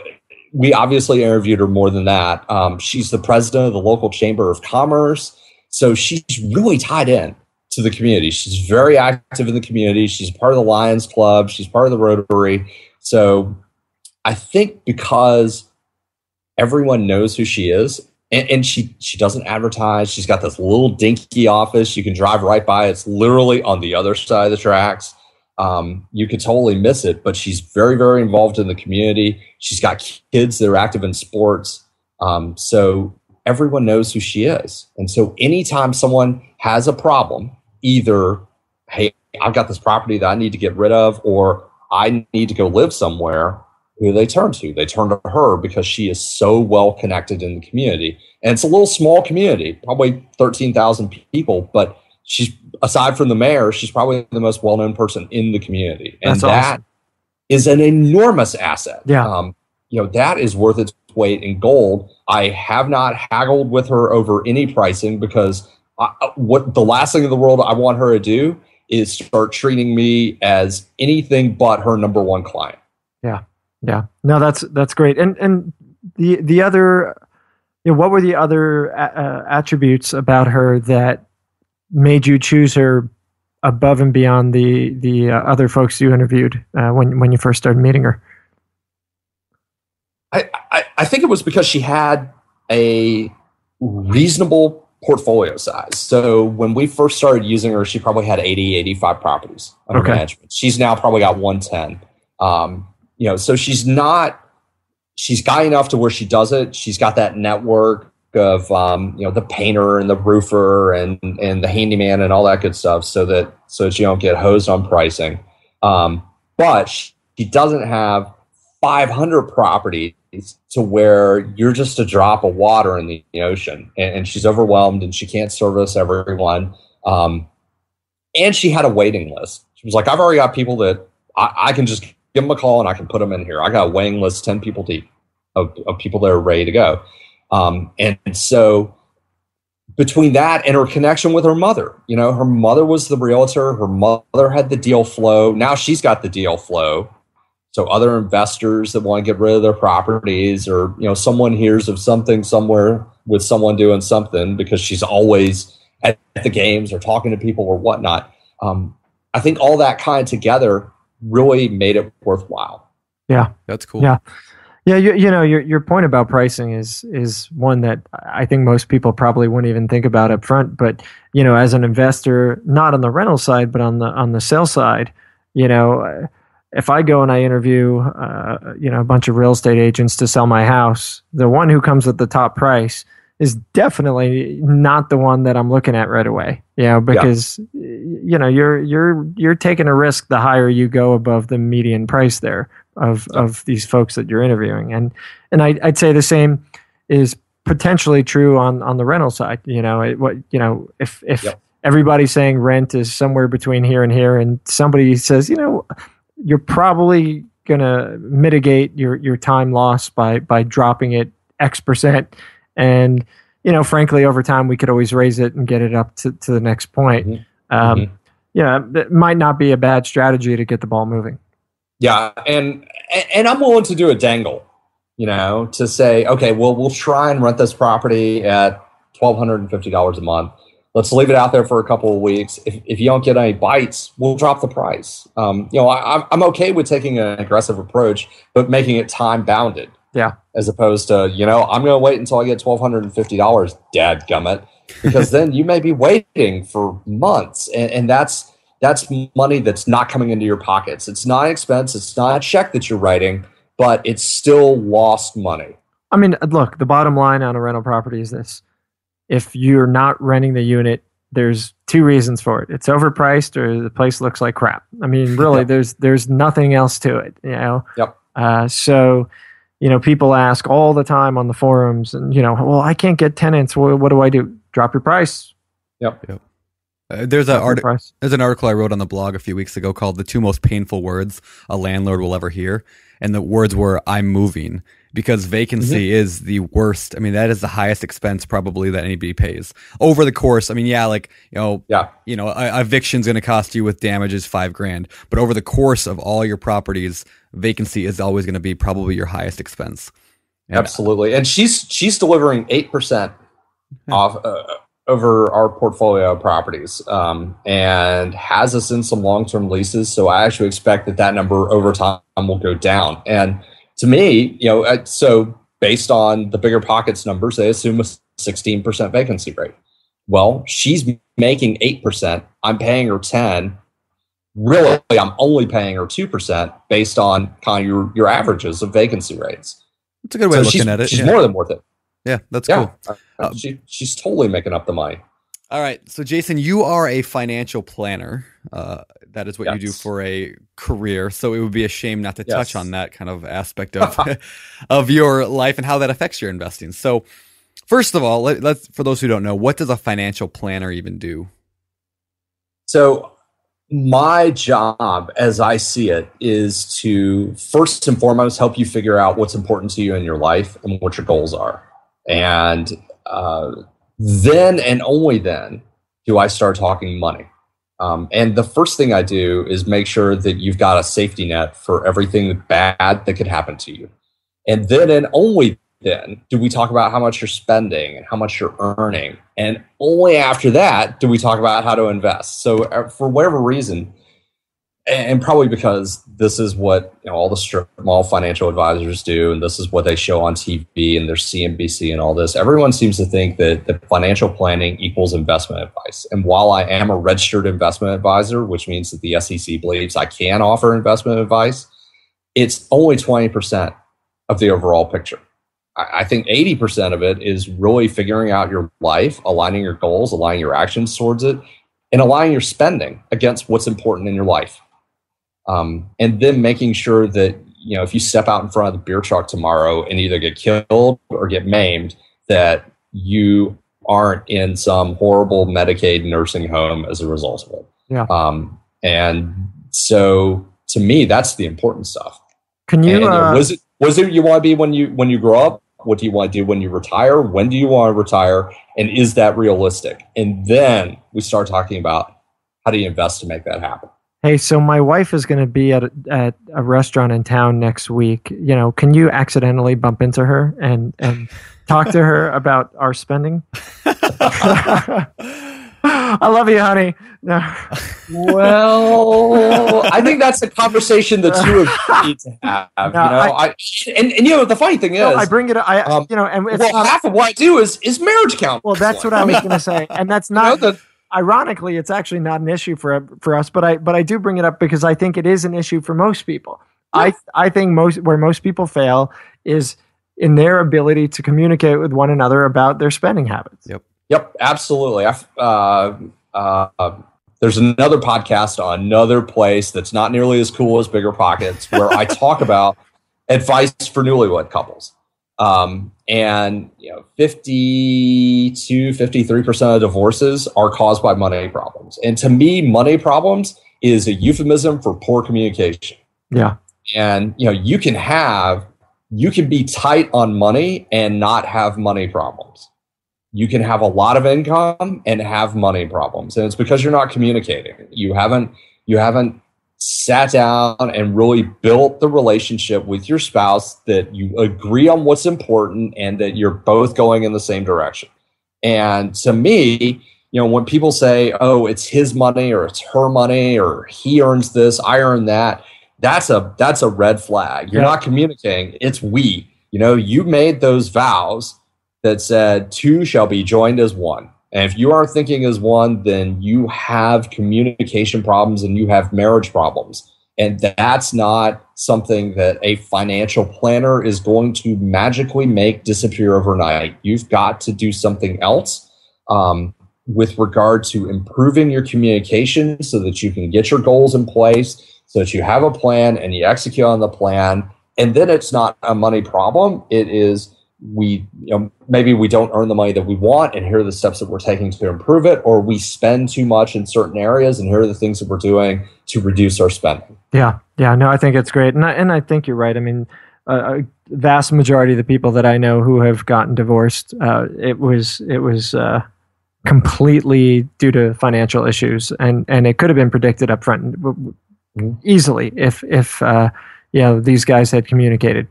we obviously interviewed her more than that. She's the president of the local chamber of commerce. So she's really tied in to the community. She's very active in the community. She's part of the Lions Club. She's part of the Rotary. So I think because everyone knows who she is, and she doesn't advertise. She's got this little dinky office. You can drive right by. It's literally on the other side of the tracks. You could totally miss it, but she's very, very involved in the community. She's got kids that are active in sports. So everyone knows who she is. And so anytime someone has a problem, either, hey, I've got this property that I need to get rid of, or I need to go live somewhere, who they turn to? They turn to her, because she is so well connected in the community. And it's a little small community, probably 13,000 people, but she's, aside from the mayor, she's probably the most well-known person in the community. And that is an enormous asset. Yeah. That is worth its weight in gold. I have not haggled with her over any pricing, because what the last thing in the world I want her to do is start treating me as anything but her number one client. Yeah, yeah. No, that's great. And the other, what were the other attributes about her that made you choose her above and beyond the other folks you interviewed when you first started meeting her? I think it was because she had a reasonable portfolio size. So when we first started using her, she probably had 80, 85 properties under management. She's now probably got 110. So she's got enough to where she does it. She's got that network of, the painter and the roofer and the handyman and all that good stuff, so that you don't get hosed on pricing. But she doesn't have 500 properties to where you're just a drop of water in the ocean, and she's overwhelmed and she can't service everyone. And she had a waiting list. She was like, I've already got people that I can just give them a call and I can put them in here. I got a waiting list, 10 people deep of people that are ready to go. And so between that and her connection with her mother, her mother was the realtor. Her mother had the deal flow. Now she's got the deal flow. So other investors that want to get rid of their properties, or someone hears of something somewhere with someone doing something, because she's always at the games or talking to people or whatnot. I think all that kind of together really made it worthwhile. Yeah, that's cool. Yeah, yeah. Your point about pricing is one that I think most people probably wouldn't even think about up front. But as an investor, not on the rental side, but on the sale side, If I go and I interview, a bunch of real estate agents to sell my house, the one who comes at the top price is definitely not the one that I'm looking at right away. You're taking a risk the higher you go above the median price there of these folks that you're interviewing, and I'd say the same is potentially true on the rental side. You know, if yep. everybody's saying rent is somewhere between here and here, and somebody says, you know, you're probably going to mitigate your time loss by dropping it X percent. And, you know, frankly, over time, we could always raise it and get it up to the next point. Mm-hmm. Yeah, it might not be a bad strategy to get the ball moving. Yeah, and I'm willing to do a dangle, you know, to say, okay, well, we'll try and rent this property at $1,250 a month. Let's leave it out there for a couple of weeks. If you don't get any bites, we'll drop the price. You know, I'm okay with taking an aggressive approach, but making it time bounded. Yeah. As opposed to, you know, I'm going to wait until I get $1,250, dadgummit, because then you may be waiting for months, and that's money that's not coming into your pockets. It's not an expense. It's not a check that you're writing, but it's still lost money. I mean, look, the bottom line on a rental property is this. If you're not renting the unit, there's two reasons for it. It's overpriced or the place looks like crap. I mean, really, yep. there's nothing else to it, you know? Yep. So, you know, people ask all the time on the forums, and, you know, well, I can't get tenants. Well, what do I do? Drop your price. Yep. Yep. There's an article I wrote on the blog a few weeks ago called The Two Most Painful Words a Landlord Will Ever Hear. And the words were, I'm moving. Because vacancy mm-hmm. is the worst. I mean, that is the highest expense probably that anybody pays over the course. I mean, yeah, like, you know, yeah. you know, eviction's going to cost you with damages $5,000, but over the course of all your properties, vacancy is always going to be probably your highest expense. And, absolutely. And she's delivering 8% off over our portfolio of properties, and has us in some long-term leases. So I actually expect that number over time will go down. And to me, you know, so based on the BiggerPockets numbers, they assume a 16% vacancy rate. Well, she's making 8%. I'm paying her 10%. Really, I'm only paying her 2% based on kind of your averages of vacancy rates. That's a good way of looking at it. She's more than worth it. Yeah, that's cool. She's totally making up the money. All right. So, Jason, you are a financial planner. That is what you do for a career. So it would be a shame not to touch on that kind of aspect of of your life and how that affects your investing. So first of all, let's for those who don't know, what does a financial planner even do? So my job, as I see it, is to first and foremost help you figure out what's important to you in your life and what your goals are. And then and only then do I start talking money. And the first thing I do is make sure that you've got a safety net for everything bad that could happen to you. And then and only then do we talk about how much you're spending and how much you're earning. And only after that do we talk about how to invest. So for whatever reason, and probably because this is what, you know, all the strip mall financial advisors do, and this is what they show on TV and their CNBC and all this, everyone seems to think that the financial planning equals investment advice. And while I am a registered investment advisor, which means that the SEC believes I can offer investment advice, it's only 20% of the overall picture. I think 80% of it is really figuring out your life, aligning your goals, aligning your actions towards it, and aligning your spending against what's important in your life. And then making sure that, you know, if you step out in front of the beer truck tomorrow and either get killed or get maimed, that you aren't in some horrible Medicaid nursing home as a result of it. Yeah. And so to me, that's the important stuff. Can you, was it you want to be when you grow up? What do you want to do when you retire? When do you want to retire? And is that realistic? And then we start talking about how do you invest to make that happen? Hey, so my wife is going to be at a restaurant in town next week. You know, can you accidentally bump into her and talk to her about our spending? I love you, honey. No. Well, I think that's a conversation the two of you need to have. No, you know, and you know, the funny thing is, I bring it up. You know, and it's half of what I do is marriage counseling. Well, that's what I was going to say, and that's not. You know, ironically, it's actually not an issue for us, but I do bring it up because I think it is an issue for most people. Yeah. I think where most people fail is in their ability to communicate with one another about their spending habits. Yep, absolutely. There's another podcast on another place that's not nearly as cool as BiggerPockets where I talk about advice for newlywed couples. And 52, 53% of divorces are caused by money problems. And to me, money problems is a euphemism for poor communication. Yeah. And you can be tight on money and not have money problems. You can have a lot of income and have money problems. And it's because you're not communicating. You haven't sat down and really built the relationship with your spouse that you agree on what's important and that you're both going in the same direction. And to me, when people say, oh, it's his money or it's her money or he earns this, I earn that, that's a red flag. You're not communicating. It's we. You made those vows that said two shall be joined as one. And if you aren't thinking as one, then you have communication problems and you have marriage problems. And that's not something that a financial planner is going to magically make disappear overnight. You've got to do something else with regard to improving your communication so that you can get your goals in place, so that you have a plan and you execute on the plan. And then it's not a money problem. It is maybe we don't earn the money that we want, and here are the steps that we're taking to improve it, or we spend too much in certain areas, and here are the things that we're doing to reduce our spending. Yeah. No, I think it's great. And I think you're right. I mean, a vast majority of the people that I know who have gotten divorced, it was completely due to financial issues, and it could have been predicted up front easily if these guys had communicated.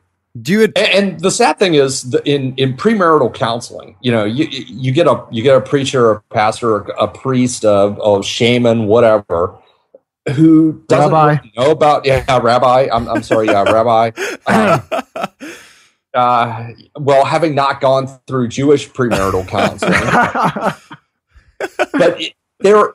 And the sad thing is, in premarital counseling, you get a preacher, a pastor, a priest, a shaman, whatever, who doesn't really know about rabbi. I'm sorry, rabbi. Well, having not gone through Jewish premarital counseling, but they're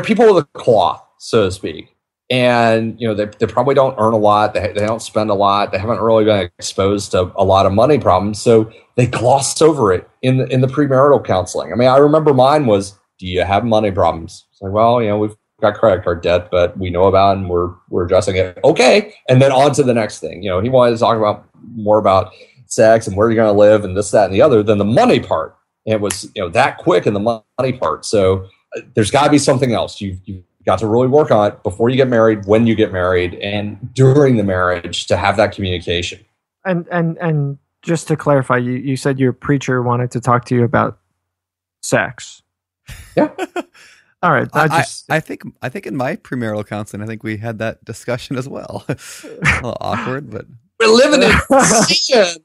people with a cloth, so to speak. And, they probably don't earn a lot. They don't spend a lot. They haven't really been exposed to a lot of money problems. So they glossed over it in the premarital counseling. I mean, I remember mine was, do you have money problems? It's like, well, we've got credit card debt, but we know about it and we're addressing it. Okay. And then on to the next thing. He wanted to talk more about sex and where you're going to live and this, that, and the other than the money part. And it was, that quick in the money part. So there's got to be something else. You've got to really work on it before you get married, when you get married, and during the marriage to have that communication. And just to clarify, you said your preacher wanted to talk to you about sex. Yeah. All right. I think in my premarital counseling, I think we had that discussion as well. A little awkward, but we're living in sin.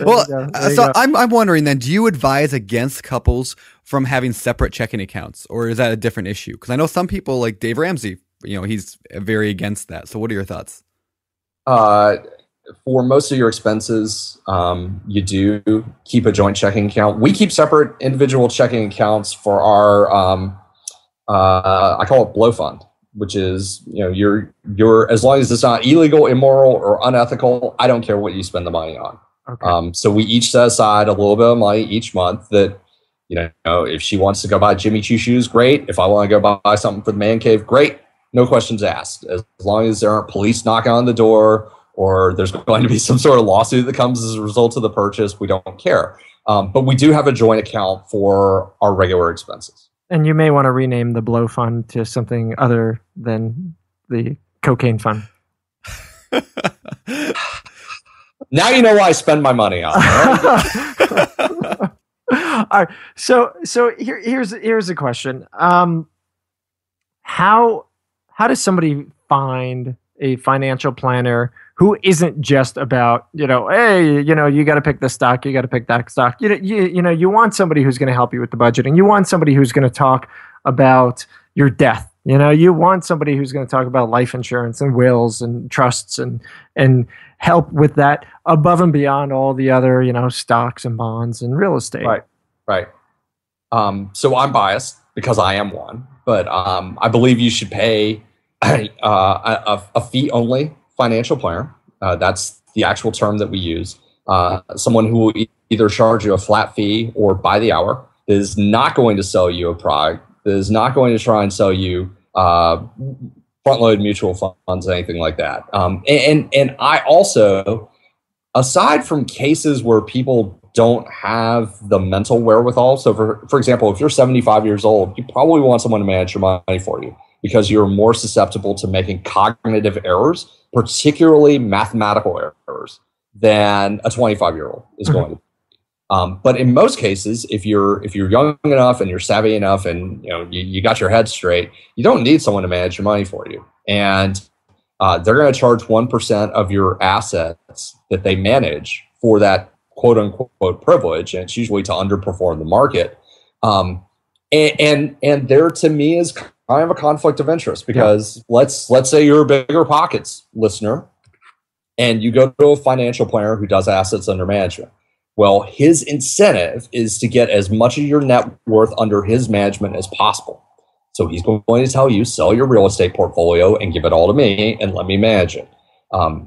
Well, so I'm wondering then, do you advise against couples from having separate checking accounts, or is that a different issue? Because I know some people like Dave Ramsey, he's very against that. So what are your thoughts? For most of your expenses, you do keep a joint checking account. We keep separate individual checking accounts for our, I call it blow fund, which is, you're as long as it's not illegal, immoral, or unethical, I don't care what you spend the money on. Okay. So we each set aside a little bit of money each month that, if she wants to go buy Jimmy Choo shoes, great. If I want to go buy something for the man cave, great. No questions asked. As long as there aren't police knocking on the door or there's going to be some sort of lawsuit that comes as a result of the purchase, we don't care. But we do have a joint account for our regular expenses. And you may want to rename the blow fund to something other than the cocaine fund. Now you know why I spend my money on it. Right? All right. So here's a question. How does somebody find a financial planner who isn't just about, hey, you got to pick this stock, you got to pick that stock. You want somebody who's going to help you with the budgeting. You want somebody who's going to talk about your death. You want somebody who's going to talk about life insurance and wills and trusts and help with that above and beyond all the other, stocks and bonds and real estate. Right. So I'm biased because I am one, but I believe you should pay a fee-only financial planner. That's the actual term that we use. Someone who will either charge you a flat fee or by the hour, that is not going to sell you a product, that is not going to try and sell you front-load mutual funds, anything like that. And I also aside from cases where people don't have the mental wherewithal. So for example, if you're 75 years old, you probably want someone to manage your money for you because you're more susceptible to making cognitive errors, particularly mathematical errors, than a 25-year-old is going to be. But in most cases, if you're young enough and you're savvy enough and you got your head straight, you don't need someone to manage your money for you. And they're going to charge 1% of your assets that they manage for that quote unquote privilege, and it's usually to underperform the market. And there, to me, is kind of a conflict of interest because let's say you're a BiggerPockets listener and you go to a financial planner who does assets under management. Well, his incentive is to get as much of your net worth under his management as possible. So he's going to tell you, sell your real estate portfolio and give it all to me and let me manage it.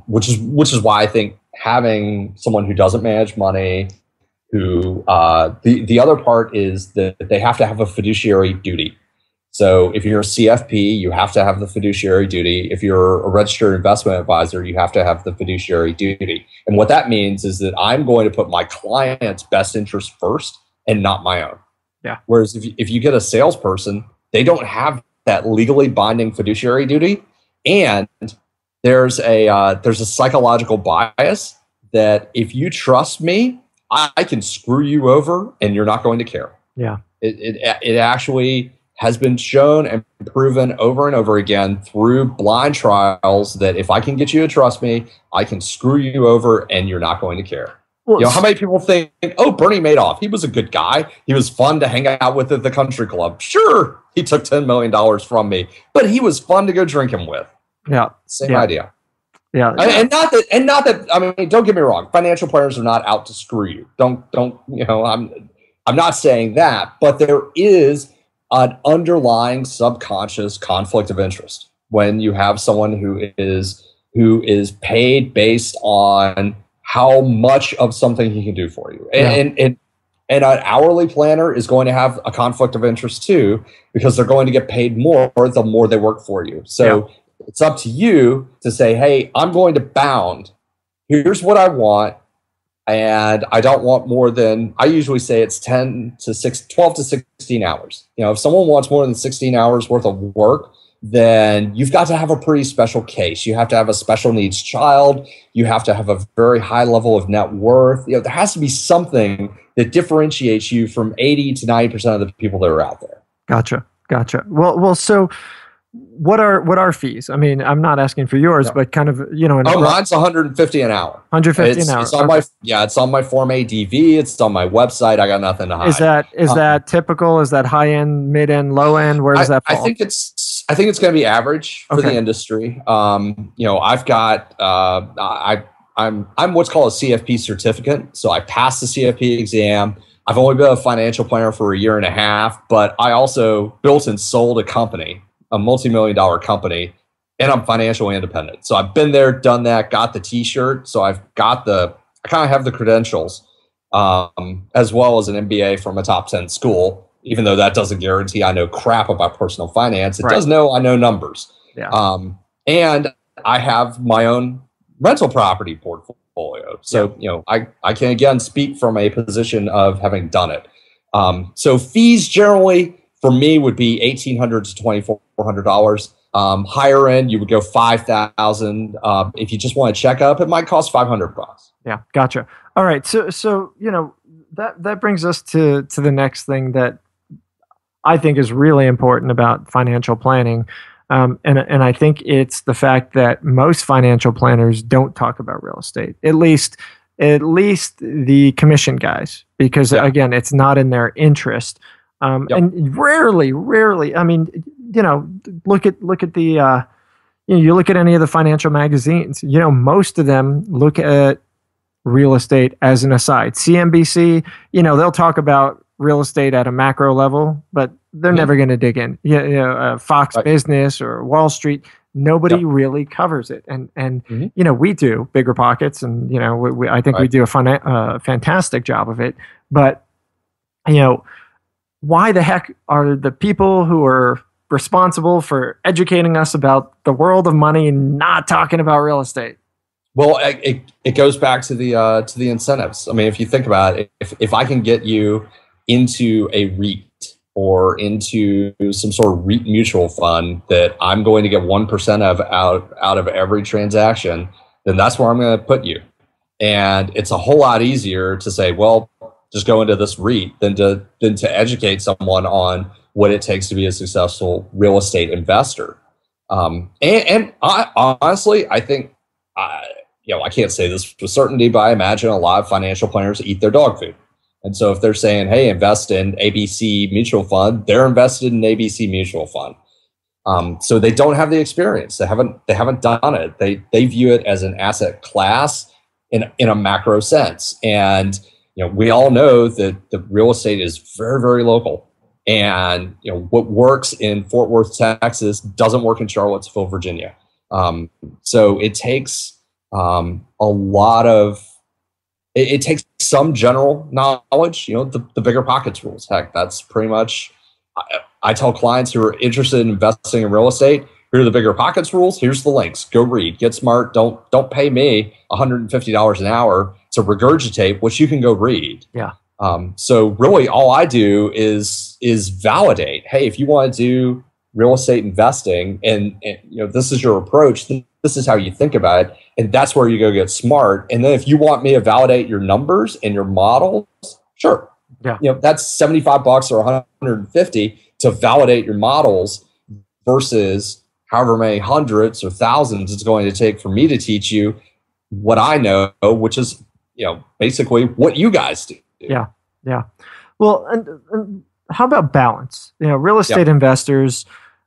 Which is why I think having someone who doesn't manage money, who the other part is that they have to have a fiduciary duty. So if you're a CFP, you have to have the fiduciary duty. If you're a registered investment advisor, you have to have the fiduciary duty. And what that means is that I'm going to put my client's best interest first and not my own. Yeah. Whereas if you get a salesperson, they don't have that legally binding fiduciary duty. And there's a psychological bias that if you trust me, I can screw you over and you're not going to care. Yeah. It actually has been shown and proven over and over again through blind trials that if I can get you to trust me, I can screw you over and you're not going to care. Well, how many people think, oh, Bernie Madoff, he was a good guy. He was fun to hang out with at the country club. Sure, he took $10 million from me, but he was fun to go drinking with. Yeah. Same idea. Yeah. And not that, I mean, don't get me wrong. Financial planners are not out to screw you. Don't, I'm not saying that, but there is an underlying subconscious conflict of interest when you have someone who is paid based on how much of something he can do for you. And an hourly planner is going to have a conflict of interest too, because they're going to get paid more the more they work for you. So it's up to you to say, hey, I'm going to bound. Here's what I want. And I don't want more than, I usually say it's 12 to 16 hours. If someone wants more than 16 hours worth of work, then you've got to have a pretty special case. You have to have a special needs child. You have to have a very high level of net worth. There has to be something that differentiates you from 80 to 90% of the people that are out there. Gotcha. Well, so what are fees? I mean, I'm not asking for yours, but kind of, mine's $150 an hour. $150 an hour. It's on it's on my form ADV. It's on my website. I got nothing to hide. Is that typical? Is that high end, mid end, low end? Where does that fall? I think it's going to be average for the industry. I've got I'm what's called a CFP certificate. So I passed the CFP exam. I've only been a financial planner for a year and a half, but I also built and sold a company. A multi-million-dollar company, and I'm financially independent. So I've been there, done that, got the T-shirt. So I kind of have the credentials, as well as an MBA from a top 10 school. Even though that doesn't guarantee I know crap about personal finance, it does know I know numbers. Yeah. And I have my own rental property portfolio. So I can again speak from a position of having done it. So fees generally, for me, would be $1,800 to $2,400. Higher end, you would go $5,000. If you just want to check up, it might cost $500. Yeah, gotcha. All right, so that brings us to the next thing that I think is really important about financial planning, and I think it's the fact that most financial planners don't talk about real estate, at least the commission guys, because again, it's not in their interest. And rarely, I mean, look at the, you look at any of the financial magazines, most of them look at real estate as an aside. CNBC, they'll talk about real estate at a macro level, but they're never going to dig in. Fox Business or Wall Street, nobody really covers it. And we do BiggerPockets, and, I think we do a fantastic job of it, but, why the heck are the people who are responsible for educating us about the world of money not talking about real estate? Well, it goes back to the incentives. I mean, if you think about it, if I can get you into a REIT or into some sort of REIT mutual fund that I'm going to get 1% of out of every transaction, then that's where I'm going to put you. And it's a whole lot easier to say, well, just go into this REIT than to educate someone on what it takes to be a successful real estate investor. And I, honestly, I think, I can't say this with certainty, but I imagine a lot of financial planners eat their dog food. And so if they're saying, hey, invest in ABC mutual fund, they're invested in ABC mutual fund. So they don't have the experience. They haven't done it. They view it as an asset class in a macro sense. And, we all know that the real estate is very, very local. And, what works in Fort Worth, Texas doesn't work in Charlottesville, Virginia. So it takes it takes some general knowledge, the BiggerPockets rules. Heck, that's pretty much, I tell clients who are interested in investing in real estate, here are the BiggerPockets rules, here's the links, go read, get smart, don't pay me $150 an hour to regurgitate, which you can go read. Yeah. So really all I do is validate, hey, if you want to do real estate investing and this is your approach, this is how you think about it. And that's where you go get smart. And then if you want me to validate your numbers and your models, sure. Yeah. That's $75 or $150 to validate your models versus however many hundreds or thousands it's going to take for me to teach you what I know, which is, basically what you guys do. Yeah. Yeah. Well, and how about balance? Real estate investors,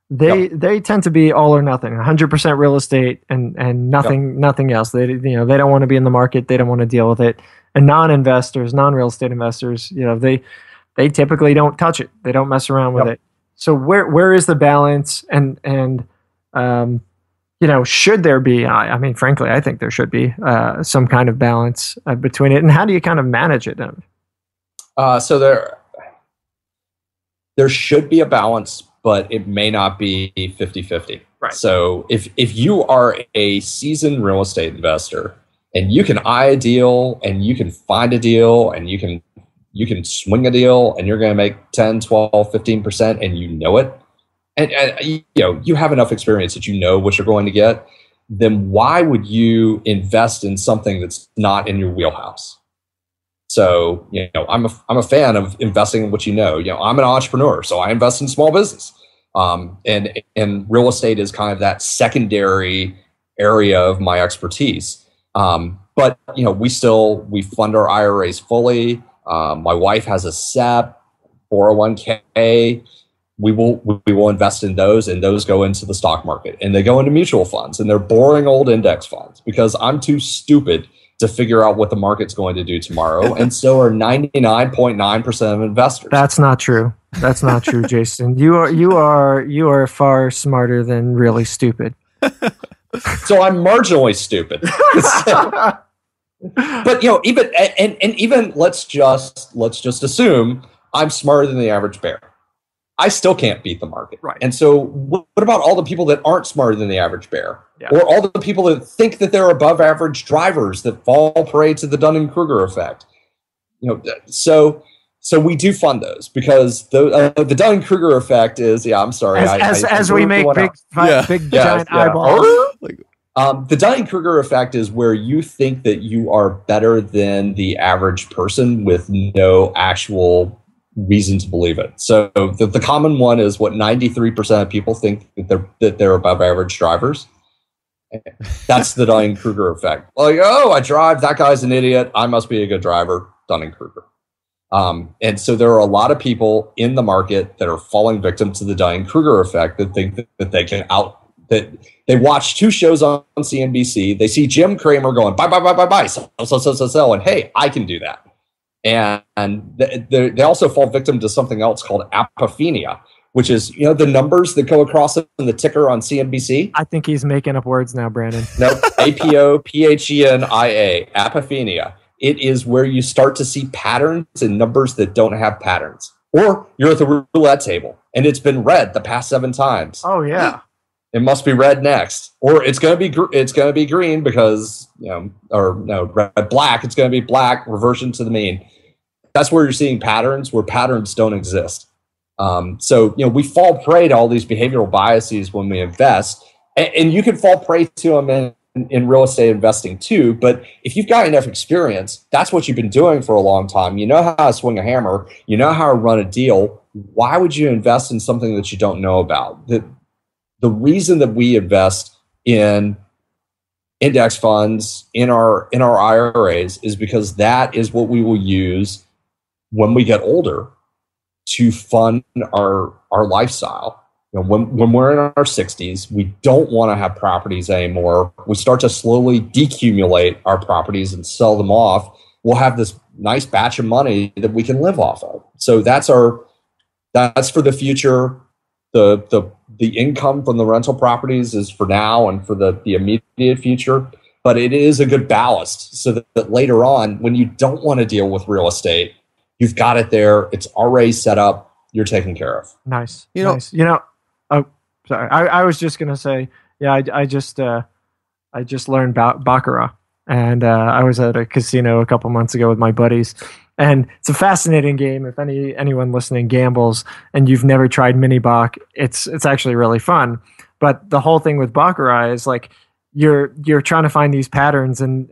they tend to be all or nothing, 100% real estate and nothing else. They they don't want to be in the market, they don't want to deal with it. And non-real estate investors, they typically don't touch it. They don't mess around with it. So where is the balance and should there be, I mean, frankly, I think there should be some kind of balance between it, and how do you kind of manage it? So there should be a balance, but it may not be 50-50. Right. So if you are a seasoned real estate investor and you can eye a deal and you can find a deal and you can swing a deal and you're going to make 10, 12, 15% and you know it, and you have enough experience that you know what you're going to get, then why would you invest in something that's not in your wheelhouse? So, I'm a fan of investing in what you know. I'm an entrepreneur, so I invest in small business. And real estate is kind of that secondary area of my expertise. But, we fund our IRAs fully. My wife has a SEP 401k. We will invest in those, and those go into the stock market, and they go into mutual funds, and they're boring old index funds because I'm too stupid to figure out what the market's going to do tomorrow. And so are 99.9% of investors. That's not true. That's not true, Jason. You are far smarter than really stupid. So I'm marginally stupid. But even let's just assume I'm smarter than the average bear. I still can't beat the market. Right. And so what about all the people that aren't smarter than the average bear? Yeah. Or all the people that think that they're above average drivers that fall prey to the Dunning-Kruger effect? So we do fund those because the Dunning-Kruger effect is, I'm sorry. As we make big giant eyeballs. The Dunning-Kruger effect is where you think that you are better than the average person with no actual reason to believe it. So the common one is what 93% of people think that they're above average drivers. That's the Dunning-Kruger effect. Like, oh, I drive, that guy's an idiot, I must be a good driver, Dunning-Kruger. And so there are a lot of people in the market that are falling victim to the Dunning-Kruger effect, that think that they can that they watch two shows on CNBC, they see Jim Cramer going, buy, buy, buy, buy, buy, sell, and hey, I can do that. And they also fall victim to something else called apophenia, which is, the numbers that go across in the ticker on CNBC. I think he's making up words now, Brandon. No, A-P-O-P-H-E-N-I-A, apophenia. It is where you start to see patterns in numbers that don't have patterns. Or you're at the roulette table, and it's been red the past 7 times. Oh, yeah. It must be red next, or it's going to be green because, you know, or no, red, black. It's going to be black, reversion to the mean. That's where you're seeing patterns where patterns don't exist. So, you know, we fall prey to all these behavioral biases when we invest, and you can fall prey to them in real estate investing too. But if you've got enough experience, that's what you've been doing for a long time. You know how to swing a hammer, you know how to run a deal. Why would you invest in something that you don't know about? The reason that we invest in index funds, in our IRAs, is because that is what we will use when we get older to fund our lifestyle. You know, when we're in our 60s, we don't want to have properties anymore. We start to slowly decumulate our properties and sell them off. We'll have this nice batch of money that we can live off of. So that's for the future. The income from the rental properties is for now and for the immediate future, but it is a good ballast so that later on, when you don't want to deal with real estate, you've got it there. It's already set up. You're taken care of. Nice. Sorry. I was just going to say, yeah, I just learned about Baccarat, and I was at a casino a couple months ago with my buddies. And it's a fascinating game. If anyone listening gambles and you've never tried mini Bach, it's actually really fun. But the whole thing with Baccarat is like you're trying to find these patterns, and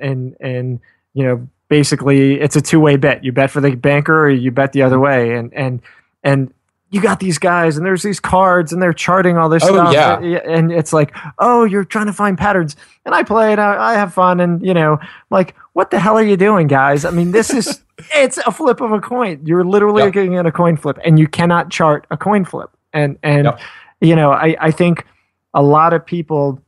you know, basically it's a two-way bet. You bet for the banker or you bet the other way, and you got these guys and there's these cards and they're charting all this stuff. Yeah. And it's like, oh, you're trying to find patterns. And I play and I have fun, and you know, like, what the hell are you doing, guys? I mean, this is it's a flip of a coin. You're literally looking at a coin flip, and you cannot chart a coin flip. And you know, I think a lot of people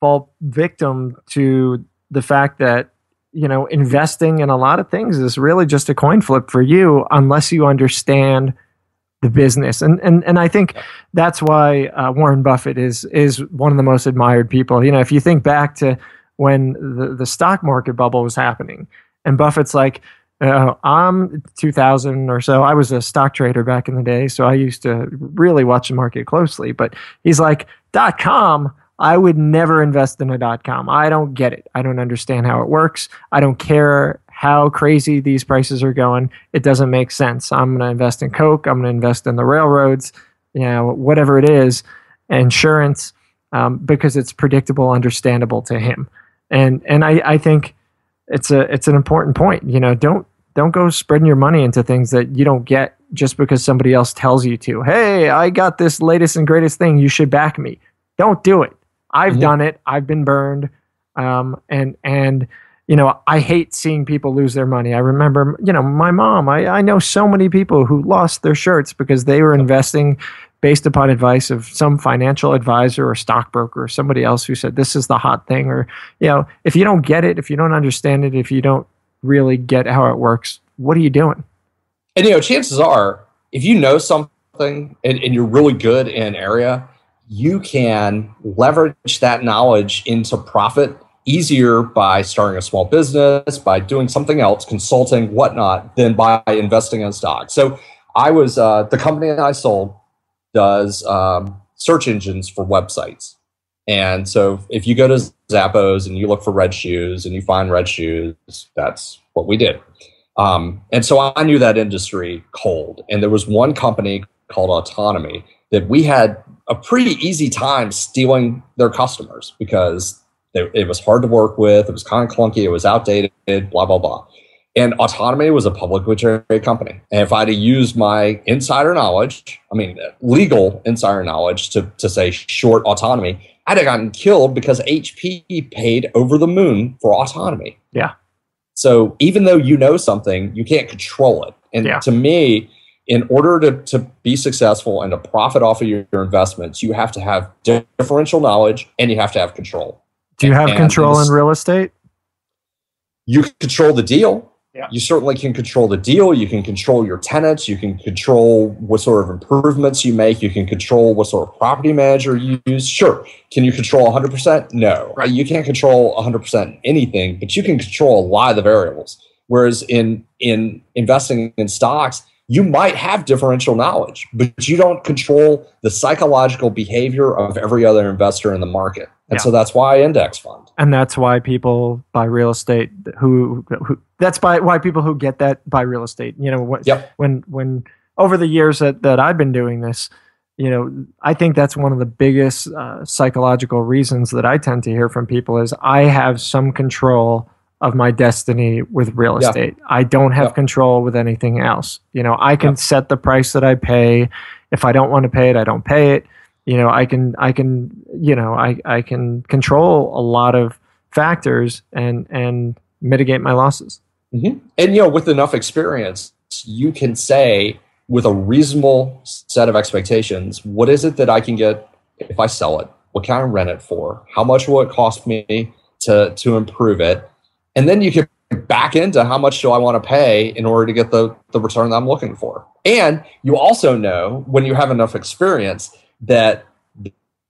fall victim to the fact that, you know, investing in a lot of things is really just a coin flip for you unless you understand the business. And I think that's why Warren Buffett is one of the most admired people. You know, if you think back to when the stock market bubble was happening, and Buffett's like, I'm 2000 or so. I was a stock trader back in the day, so I used to really watch the market closely. But he's like, .com, I would never invest in a .com. I don't get it. I don't understand how it works. I don't care how crazy these prices are going. It doesn't make sense. I'm going to invest in Coke. I'm going to invest in the railroads, you know, whatever it is, insurance, because it's predictable, understandable to him. And I think it's an important point. You know, don't go spreading your money into things that you don't get just because somebody else tells you to. Hey, I got this latest and greatest thing. You should back me. Don't do it. I've done it. I've been burned. You know, I hate seeing people lose their money. I remember, you know, my mom, I know so many people who lost their shirts because they were investing based upon advice of some financial advisor or stockbroker or somebody else who said, this is the hot thing. Or, you know, if you don't get it, if you don't understand it, if you don't really get how it works, what are you doing? And, you know, chances are, if you know something and you're really good in an area, you can leverage that knowledge into profit easier by starting a small business, by doing something else, consulting, whatnot, than by investing in stock. So I was, the company that I sold does search engines for websites. And so if you go to Zappos and you look for red shoes and you find red shoes, that's what we did. And so I knew that industry cold. And there was one company called Autonomy that we had a pretty easy time stealing their customers because it was hard to work with. It was kind of clunky. It was outdated, blah, blah, blah. And Autonomy was a publicly traded company. And if I'd have used my insider knowledge, I mean, legal insider knowledge to say short Autonomy, I'd have gotten killed because HP paid over the moon for Autonomy. Yeah. So even though you know something, you can't control it. And to me, in order to be successful and to profit off of your investments, you have to have differential knowledge and you have to have control. Do you have control in real estate? You control the deal. Yeah. You certainly can control the deal. You can control your tenants. You can control what sort of improvements you make. You can control what sort of property manager you use. Sure. Can you control 100%? No. Right. You can't control 100% anything, but you can control a lot of the variables. Whereas in investing in stocks, you might have differential knowledge, but you don't control the psychological behavior of every other investor in the market. And so that's why I index fund. And that's why people buy real estate why people who get that buy real estate. You know, when over the years that I've been doing this, you know, I think that's one of the biggest psychological reasons that I tend to hear from people is I have some control of my destiny with real estate. I don't have control with anything else. You know, I can set the price that I pay. If I don't want to pay it, I don't pay it. You know, I can control a lot of factors and mitigate my losses. Mm-hmm. And, you know, with enough experience, you can say with a reasonable set of expectations, what is it that I can get if I sell it? What can I rent it for? How much will it cost me to improve it? And then you can back into how much do I want to pay in order to get the return that I'm looking for. And you also know when you have enough experience that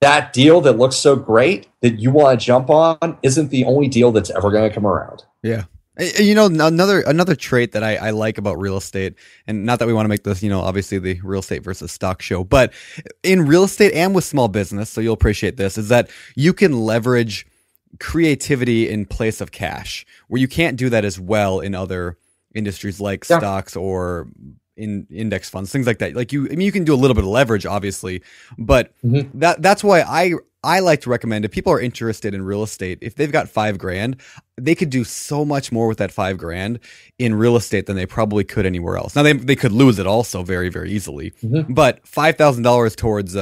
that deal that looks so great that you want to jump on isn't the only deal that's ever going to come around. Yeah. You know, another trait that I like about real estate, and not that we want to make this, you know, obviously the real estate versus stock show, but in real estate and with small business, so you'll appreciate this, is that you can leverage creativity in place of cash, where you can't do that as well in other industries like stocks or in index funds, things like that. Like you can do a little bit of leverage, obviously, but that's why I like to recommend if people are interested in real estate, if they've got $5,000, they could do so much more with that $5,000 in real estate than they probably could anywhere else. Now they could lose it also very, very easily, but $5,000 towards,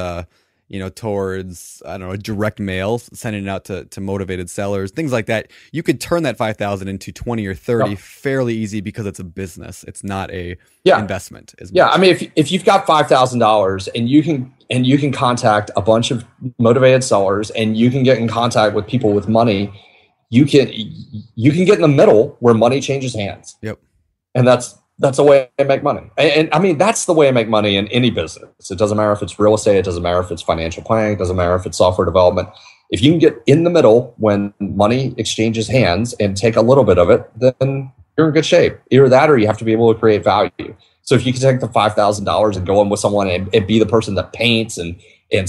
direct mail, sending it out to motivated sellers, things like that. You could turn that 5,000 into 20 or 30 fairly easy because it's a business. It's not a investment. I mean, if you've got $5,000 and you can contact a bunch of motivated sellers and you can get in contact with people with money, you can get in the middle where money changes hands. Yep. And that's a way to make money. And I mean, that's the way to make money in any business. It doesn't matter if it's real estate. It doesn't matter if it's financial planning. It doesn't matter if it's software development. If you can get in the middle when money exchanges hands and take a little bit of it, then you're in good shape. Either that or you have to be able to create value. So if you can take the $5,000 and go in with someone and be the person that paints and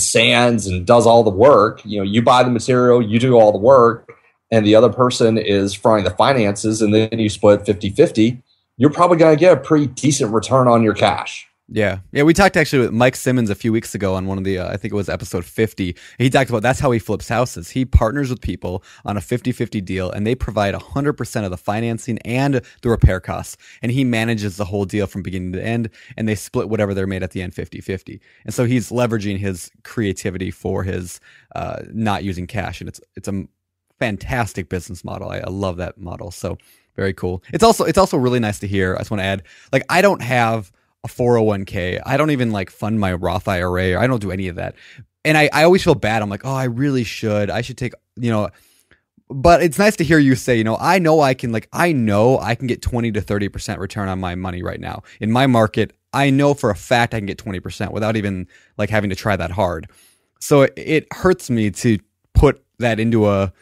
sands and does all the work, you know, you buy the material, you do all the work, and the other person is fronting the finances, and then you split 50-50, you're probably going to get a pretty decent return on your cash. Yeah. Yeah. We talked actually with Mike Simmons a few weeks ago on one of the, I think it was episode 50. He talked about that's how he flips houses. He partners with people on a 50-50 deal and they provide 100% of the financing and the repair costs. And he manages the whole deal from beginning to end and they split whatever they're made at the end 50-50. And so he's leveraging his creativity for his not using cash. And it's a fantastic business model. I love that model. So very cool. It's also really nice to hear. I just want to add, like, I don't have a 401k. I don't even like fund my Roth IRA or I don't do any of that. And I always feel bad. I'm like, oh, I really should. I should take, you know, but it's nice to hear you say, you know I can get 20 to 30% return on my money right now in my market. I know for a fact I can get 20% without even like having to try that hard. So it hurts me to put that into a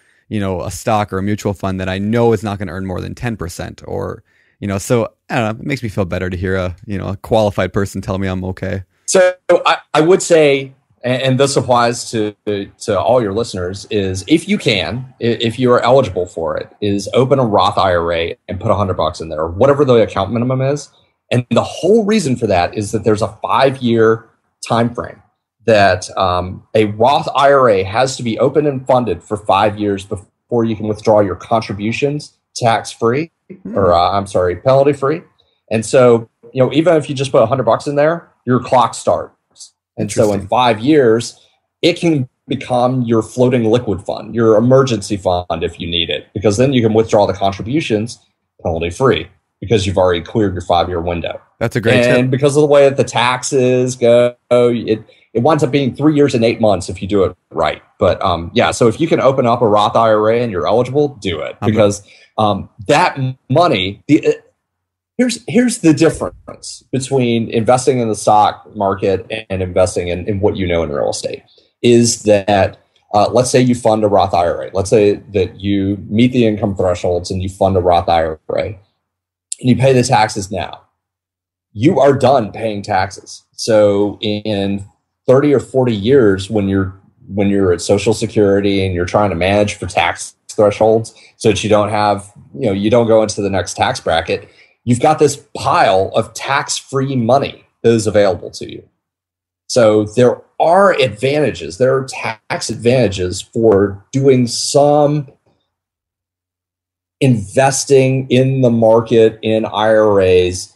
stock or a mutual fund that I know is not going to earn more than 10% or, you know, so I don't know, it makes me feel better to hear a qualified person tell me I'm okay. So I would say, and this applies to all your listeners, is if you can, if you are eligible for it, is open a Roth IRA and put $100 in there, whatever the account minimum is. And the whole reason for that is that there's a 5-year time frame that a Roth IRA has to be open and funded for 5 years before you can withdraw your contributions tax-free or, penalty-free. And so, you know, even if you just put $100 in there, your clock starts. And so in 5 years, it can become your floating liquid fund, your emergency fund if you need it, because then you can withdraw the contributions penalty-free, because you've already cleared your 5-year window. That's a great tip. And because of the way that the taxes go, it winds up being 3 years and 8 months if you do it right. But so if you can open up a Roth IRA and you're eligible, do it. Because that money, here's the difference between investing in the stock market and investing in what you know in real estate is that let's say you fund a Roth IRA. Let's say that you meet the income thresholds and you fund a Roth IRA. And you pay the taxes now. you are done paying taxes. So in 30 or 40 years, when you're at Social Security and you're trying to manage for tax thresholds so that you don't have, you know, you don't go into the next tax bracket, you've got this pile of tax-free money that is available to you. So there are advantages. There are tax advantages for doing some investing in the market in IRAs,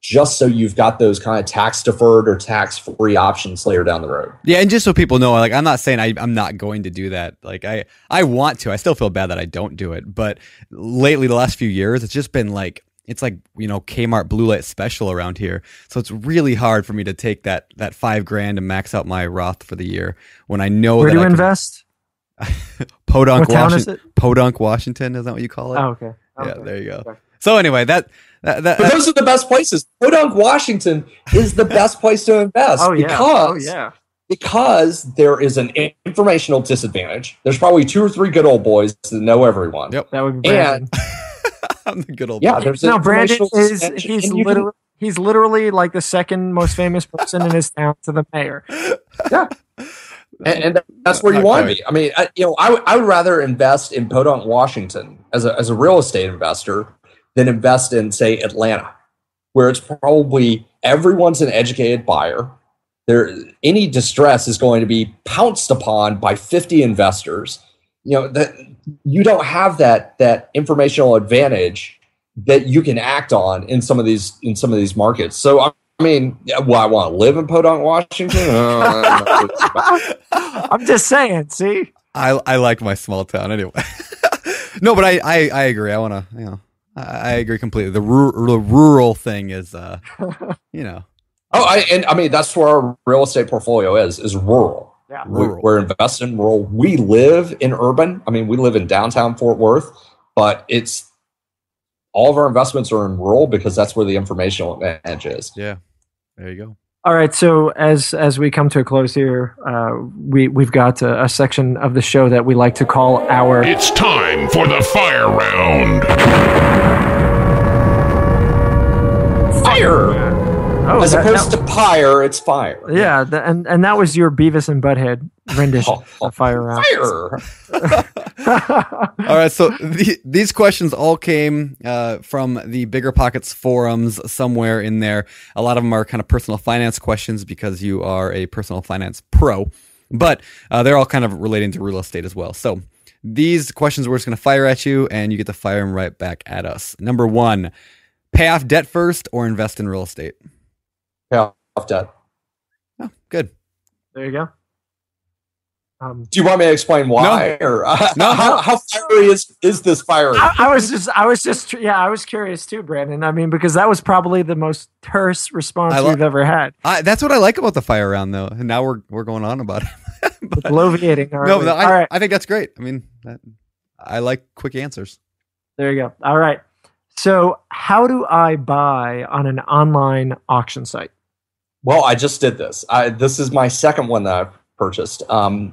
just so you've got those kind of tax deferred or tax free options later down the road. Yeah. And just so people know, like, I'm not saying I'm not going to do that. Like I want to, I still feel bad that I don't do it, but lately, the last few years, it's just been like, it's like, you know, Kmart blue light special around here. So it's really hard for me to take that $5,000 and max out my Roth for the year when I know where that do you invest? Podunk, Washington. Podunk, Washington. Is that what you call it? Oh, okay. Yeah, okay. There you go. Okay. So anyway, that those are the best places. Podunk, Washington is the best place to invest. Oh, yeah. Because there is an informational disadvantage. There's probably 2 or 3 good old boys that know everyone. Yep, that would be Brandon. I'm the good old boy. There's no Brandon is he's literally like the second most famous person in his town to the mayor. Yeah. And that's where you want to be. I mean, I would rather invest in Podunk, Washington as a real estate investor than invest in, say, Atlanta, where it's probably everyone's an educated buyer. Any distress is going to be pounced upon by 50 investors. You know, that you don't have that informational advantage that you can act on in some of these markets. So I want to live in Podunk, Washington. I'm just saying. See, I like my small town anyway. No, but I agree. I want to. You know, I agree completely. The rural thing is, you know. That's where our real estate portfolio is rural. Yeah, rural. We're invested in rural. We live in urban. I mean, we live in downtown Fort Worth, but it's all of our investments are in rural because that's where the informational advantage is. Yeah. There you go. All right. So as we come to a close here, we've got a section of the show that we like to call our... It's time for the fire round. Fire! Oh, As opposed to PIR, it's fire. Yeah, and that was your Beavis and Butthead rendition of fire round. Fire! All right, so these questions all came from the BiggerPockets forums somewhere in there. A lot of them are kind of personal finance questions because you are a personal finance pro, but they're all kind of relating to real estate as well. So these questions we're just going to fire at you, and you get to fire them right back at us. Number one, pay off debt first or invest in real estate? Pay off debt. Oh, good. There you go. Do you want me to explain why? No. Or, no. How fiery is this fire? I was curious too, Brandon. I mean, because that was probably the most terse response we've ever had. That's what I like about the fire round, though. And now we're going on about it. But, bloviating. All right. I think that's great. I mean, I like quick answers. There you go. All right. So how do I buy on an online auction site? Well, I just did this. This is my second one that I've purchased. I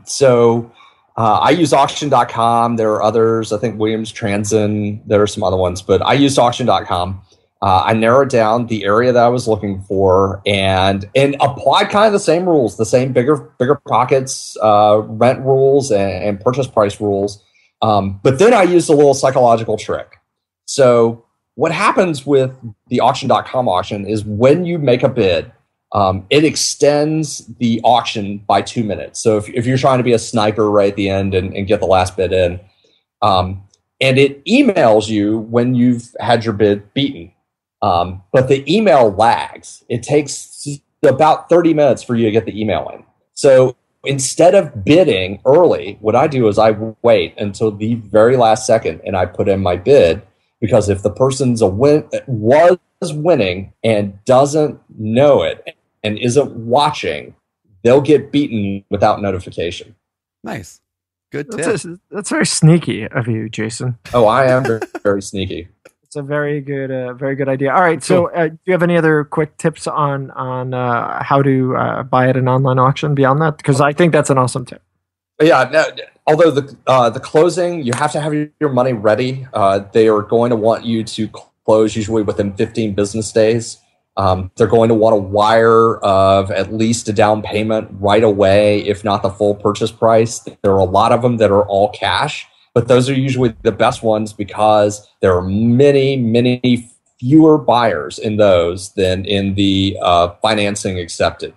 use auction.com. There are others. I think Williams Transon. There are some other ones, but I used auction.com. I narrowed down the area that I was looking for and applied kind of the same rules, the same BiggerPockets rent rules and purchase price rules. But then I used a little psychological trick. So what happens with the auction.com auction is when you make a bid, it extends the auction by 2 minutes. So if you're trying to be a sniper right at the end and get the last bid in, and it emails you when you've had your bid beaten. But the email lags. It takes about 30 minutes for you to get the email in. So instead of bidding early, what I do is I wait until the very last second and I put in my bid. Because if the person's was winning and doesn't know it and isn't watching, they'll get beaten without notification. Nice. Good tip. That's very sneaky of you, Jason. Oh, I am very, very sneaky. It's a very good idea. All right. So do you have any other quick tips on how to buy at an online auction beyond that? Because I think that's an awesome tip. Yeah. No, although the closing, you have to have your money ready. They are going to want you to close usually within 15 business days. They're going to want a wire of at least a down payment right away, if not the full purchase price. There are a lot of them that are all cash, but those are usually the best ones because there are many, many fewer buyers in those than in the financing accepted.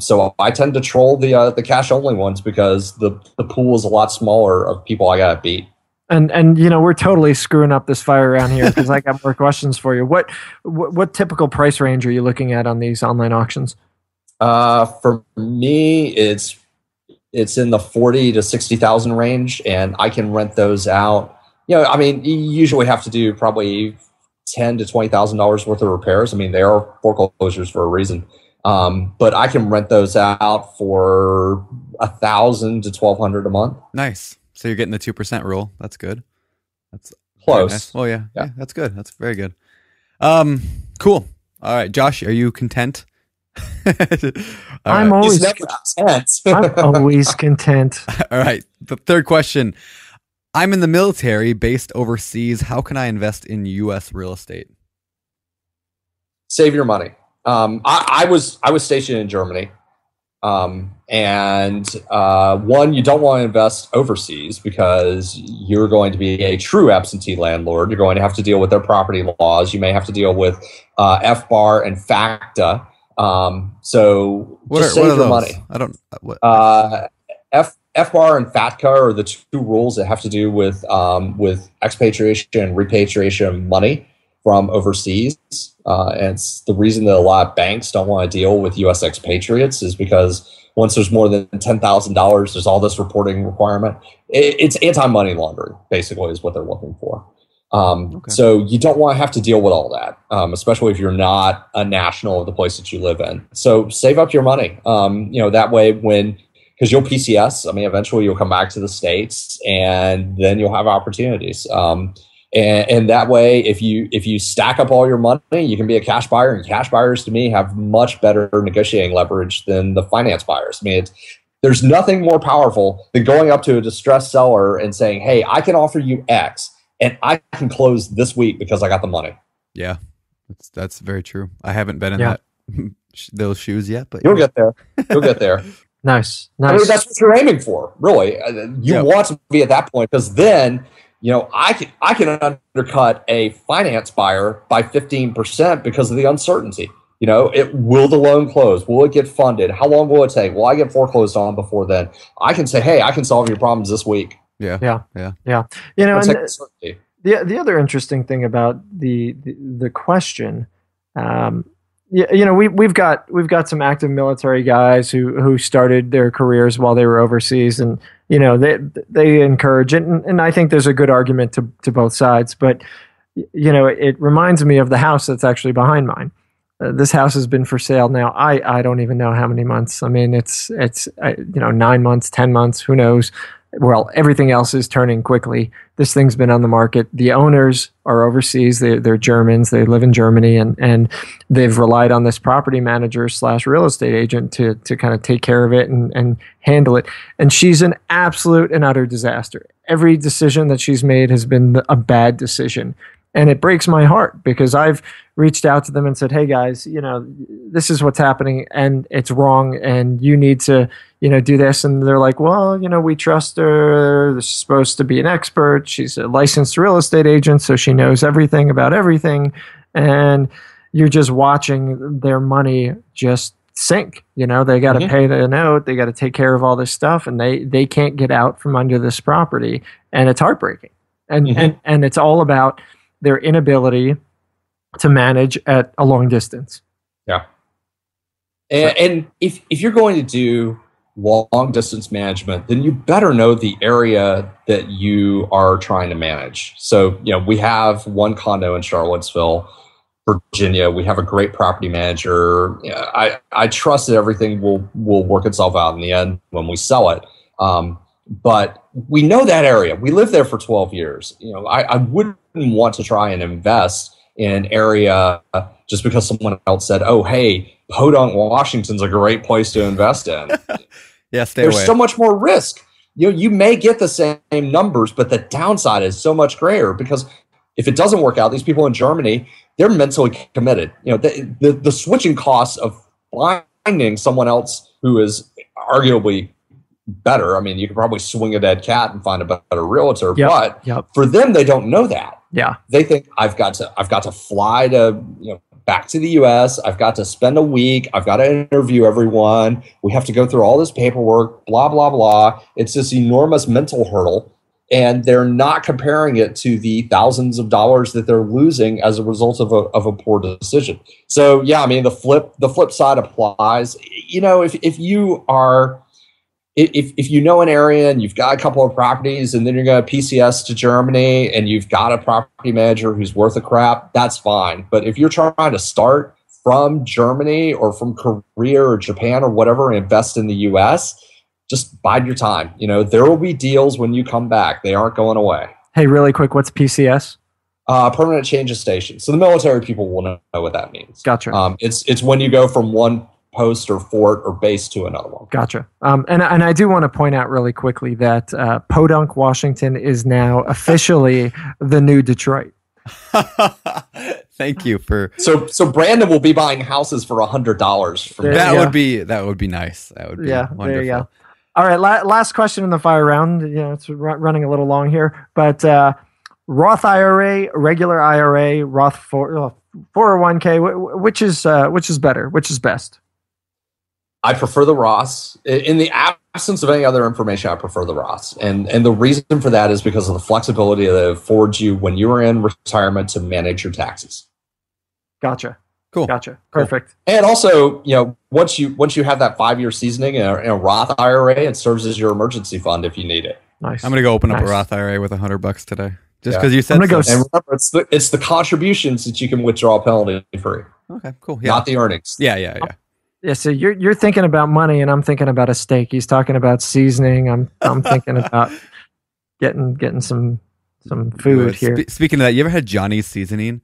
So I tend to troll the cash only ones because the pool is a lot smaller of people I gotta beat. And you know, we're totally screwing up this fire around here because I got more questions for you. What typical price range are you looking at on these online auctions? For me, it's in the $40,000 to $60,000 range, and I can rent those out. You know, I mean, you usually have to do probably $10,000 to $20,000 worth of repairs. I mean, they are foreclosures for a reason. But I can rent those out for $1,000 to $1,200 a month. Nice. So you're getting the 2% rule. That's good. That's close. Nice. Well, yeah, that's good. That's very good. Cool. All right, Josh, are you content? I'm always content. All right. The third question. I'm in the military based overseas. How can I invest in U.S. real estate? Save your money. I was stationed in Germany, one, you don't want to invest overseas because you're going to be a true absentee landlord. You're going to have to deal with their property laws. You may have to deal with FBAR and FACTA. So what just are, save what are your those? Money. I don't. What? FBAR and FATCA are the two rules that have to do with expatriation and repatriation of money from overseas. And it's the reason that a lot of banks don't want to deal with U.S. expatriates is because once there's more than $10,000, there's all this reporting requirement. It's anti-money laundering, basically, is what they're looking for. Okay. So you don't want to have to deal with all that, especially if you're not a national of the place that you live in. So save up your money. That way because you'll PCS, I mean, eventually you'll come back to the States and then you'll have opportunities. And that way, if you stack up all your money, you can be a cash buyer. And cash buyers, to me, have much better negotiating leverage than the finance buyers. I mean, there's nothing more powerful than going up to a distressed seller and saying, hey, I can offer you X and I can close this week because I got the money. Yeah, that's very true. I haven't been in those shoes yet. But you'll get there. You'll get there. Nice. I mean, that's what you're aiming for, really. You want to be at that point because then... You know, I can undercut a finance buyer by 15% because of the uncertainty. You know, will the loan close? Will it get funded? How long will it take? Will I get foreclosed on before then? I can say, hey, I can solve your problems this week. Yeah. You know, and the other interesting thing about the question, we've got some active military guys who started their careers while they were overseas, and you know they encourage it, and I think there's a good argument to both sides. But you know, it reminds me of the house that's actually behind mine. This house has been for sale now. I don't even know how many months. I mean, it's 9 months, 10 months, who knows? Well, everything else is turning quickly. This thing's been on the market. The owners are overseas. They're Germans. They live in Germany, and they've relied on this property manager / real estate agent to kind of take care of it and handle it. And she's an absolute and utter disaster. Every decision that she's made has been a bad decision. And it breaks my heart because I've reached out to them and said, hey guys, you know, this is what's happening and it's wrong and you need to, you know, do this. And they're like, well, you know, we trust her. She's supposed to be an expert. She's a licensed real estate agent, so she knows everything about everything. And you're just watching their money just sink. You know, they got to pay the note. They got to take care of all this stuff, and they can't get out from under this property. And it's heartbreaking. And it's all about their inability to manage at a long distance. Yeah. And if you're going to do long distance management, then you better know the area that you are trying to manage. So, you know, we have one condo in Charlottesville, Virginia. We have a great property manager. I trust that everything will work itself out in the end when we sell it. But we know that area. We lived there for 12 years. You know, I wouldn't want to try and invest in an area just because someone else said, oh, hey, Podunk, Washington's a great place to invest in. There's so much more risk. You know, you may get the same numbers, but the downside is so much greater because If it doesn't work out, these people in Germany, they're mentally committed. You know, the switching costs of finding someone else who is arguably better. I mean, you could probably swing a dead cat and find a better realtor, but for them, they don't know that. Yeah, they think I've got to fly to back to the U.S. I've got to spend a week. I've got to interview everyone. We have to go through all this paperwork. Blah blah blah. It's this enormous mental hurdle, and they're not comparing it to the thousands of dollars that they're losing as a result of a poor decision. So yeah, I mean the flip side applies. You know, if you are if you know an area and you've got a couple of properties and then you're going to PCS to Germany and you've got a property manager who's worth a crap, that's fine. But if you're trying to start from Germany or from Korea or Japan or whatever and invest in the U.S., just bide your time. You know, there will be deals when you come back. They aren't going away. Hey, really quick, what's PCS? Permanent change of station. So the military people will know what that means. Gotcha. It's when you go from one post or fort or base to another one. Gotcha. And I do want to point out really quickly that Podunk, Washington is now officially the new Detroit. Thank you for so Brandon will be buying houses for $100 from that would be nice. That would be wonderful. There you go. All right, last question in the fire round. You know, it's running a little long here, but Roth IRA, regular IRA, Roth 401k, which is better? Which is best? I prefer the Roths. In the absence of any other information, I prefer the Roths. And the reason for that is because of the flexibility that it affords you when you are in retirement to manage your taxes. Gotcha. Cool. Gotcha. Perfect. Cool. And also, you know, once you have that 5-year seasoning in a Roth IRA, it serves as your emergency fund if you need it. Nice. I'm going to go open up a Roth IRA with $100 today. Just because you said so. And remember, it's the contributions that you can withdraw penalty free. Okay, cool. Yeah. Not the earnings. Yeah. Yeah, so you're thinking about money, and I'm thinking about a steak. He's talking about seasoning. I'm thinking about getting some food here. Speaking of that, you ever had Johnny's seasoning?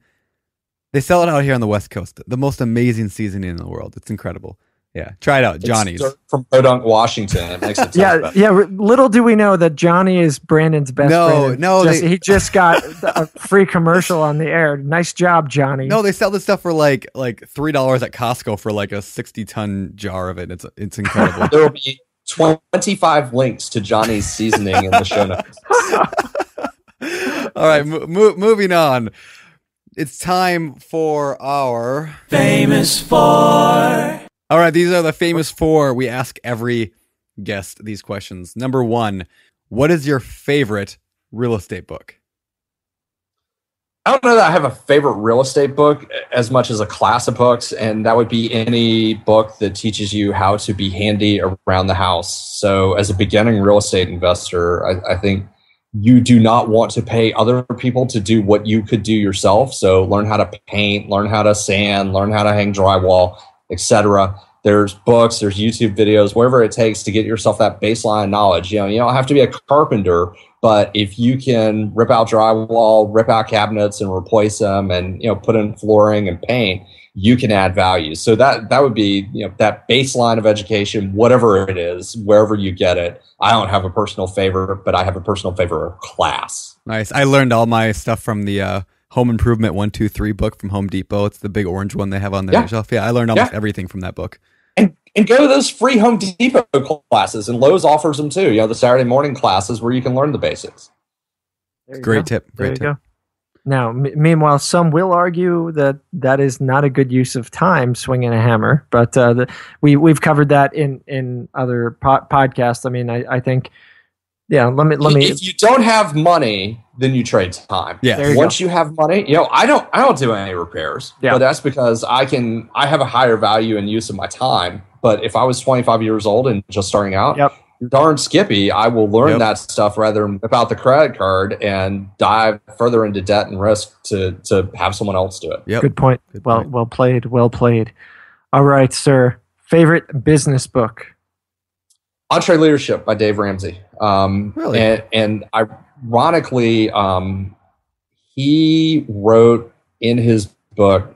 They sell it out here on the West Coast. The most amazing seasoning in the world. It's incredible. Yeah, try it out, Johnny's. It's from Podunk, Washington. It makes it tough. Little do we know that Johnny is Brandon's best friend. He just got a free commercial on the air. Nice job, Johnny. No, they sell this stuff for like $3 at Costco for like a 60-ton jar of it. It's incredible. There will be 25 links to Johnny's seasoning in the show notes. All right, moving on. It's time for our famous four. All right, these are the famous four. We ask every guest these questions. Number one, what is your favorite real estate book? I don't know that I have a favorite real estate book as much as a class of books, and that would be any book that teaches you how to be handy around the house. So as a beginning real estate investor, I think you do not want to pay other people to do what you could do yourself. So learn how to paint, learn how to sand, learn how to hang drywall, etc. There's books, there's YouTube videos, wherever it takes to get yourself that baseline knowledge. You know, you don't have to be a carpenter, but if you can rip out drywall, rip out cabinets and replace them and, you know, put in flooring and paint, you can add value. So that would be, you know, that baseline of education, whatever it is, wherever you get it. I don't have a personal favorite, but I have a personal favorite of class. Nice. I learned all my stuff from the Home Improvement 1, 2, 3 book from Home Depot. It's the big orange one they have on their shelf. Yeah, I learned almost everything from that book. And go to those free Home Depot classes, and Lowe's offers them too. You know, the Saturday morning classes where you can learn the basics. Great tip. Now, meanwhile, some will argue that is not a good use of time swinging a hammer, but we've covered that in other podcasts. I mean, I think. Yeah, let me. If you don't have money, then you trade time. Yeah. Once you have money, you know, I don't do any repairs. Yeah. But that's because I have a higher value and use of my time. But if I was 25 years old and just starting out, darn Skippy, I will learn that stuff rather than about the credit card and dive further into debt and risk to have someone else do it. Yep. Good point. Well played. All right, sir. Favorite business book? Entree Leadership by Dave Ramsey. Really? And ironically, he wrote in his book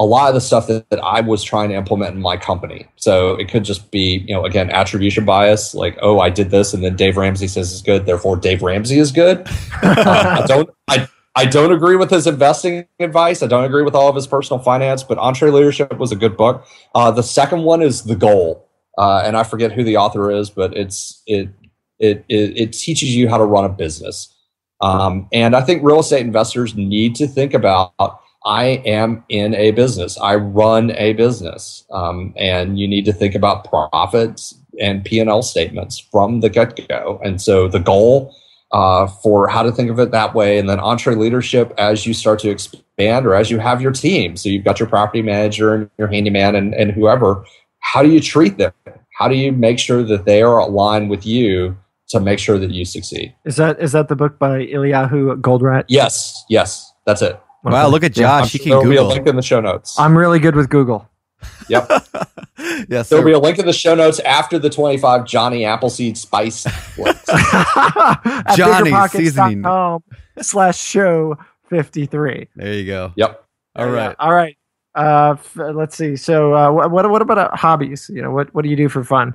a lot of the stuff that I was trying to implement in my company. So it could just be, you know, again, attribution bias, like, oh, I did this, and then Dave Ramsey says it's good, therefore Dave Ramsey is good. I don't agree with his investing advice. I don't agree with all of his personal finance, but Entree Leadership was a good book. The second one is The Goal. And I forget who the author is, but it teaches you how to run a business. And I think real estate investors need to think about, I am in a business. I run a business. And you need to think about profits and P&L statements from the get-go. And so The Goal, for how to think of it that way, and then Entree Leadership as you start to expand or as you have your team. So you've got your property manager and your handyman and whoever. How do you treat them? How do you make sure that they are aligned with you to make sure that you succeed? Is that the book by Eliyahu Goldratt? Yes, that's it. Wow, look at Josh. He can Google. There'll be a link in the show notes. I'm really good with Google. Yep. Yes, there'll be a link in the show notes after the 25 Johnny Appleseed Spice links. Johnny's seasoning /show 53. There you go. Yep. All right. Let's see. So, what about hobbies? You know, what do you do for fun?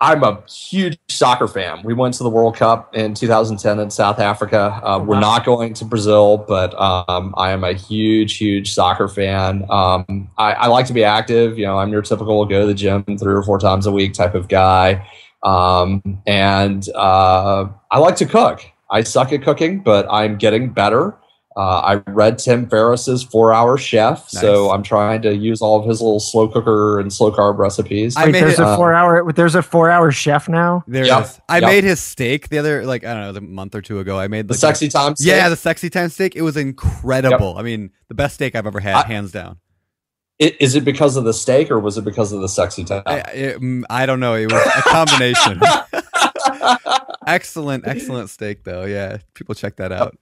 I'm a huge soccer fan. We went to the World Cup in 2010 in South Africa. We're not going to Brazil, but I am a huge soccer fan. I like to be active. You know, I'm your typical go to the gym 3 or 4 times a week type of guy. And I like to cook. I suck at cooking, but I'm getting better. I read Tim Ferriss's 4 Hour Chef, nice. So I'm trying to use all of his little slow cooker and slow carb recipes. There's a 4 Hour Chef now. There is. I made his steak the other, like, I don't know, a month or two ago. I made the sexy time steak. Yeah, the sexy time steak. It was incredible. Yep. I mean, the best steak I've ever had, hands down. Is it because of the steak or was it because of the sexy time? I don't know. It was a combination. Excellent steak though. Yeah, people check that out.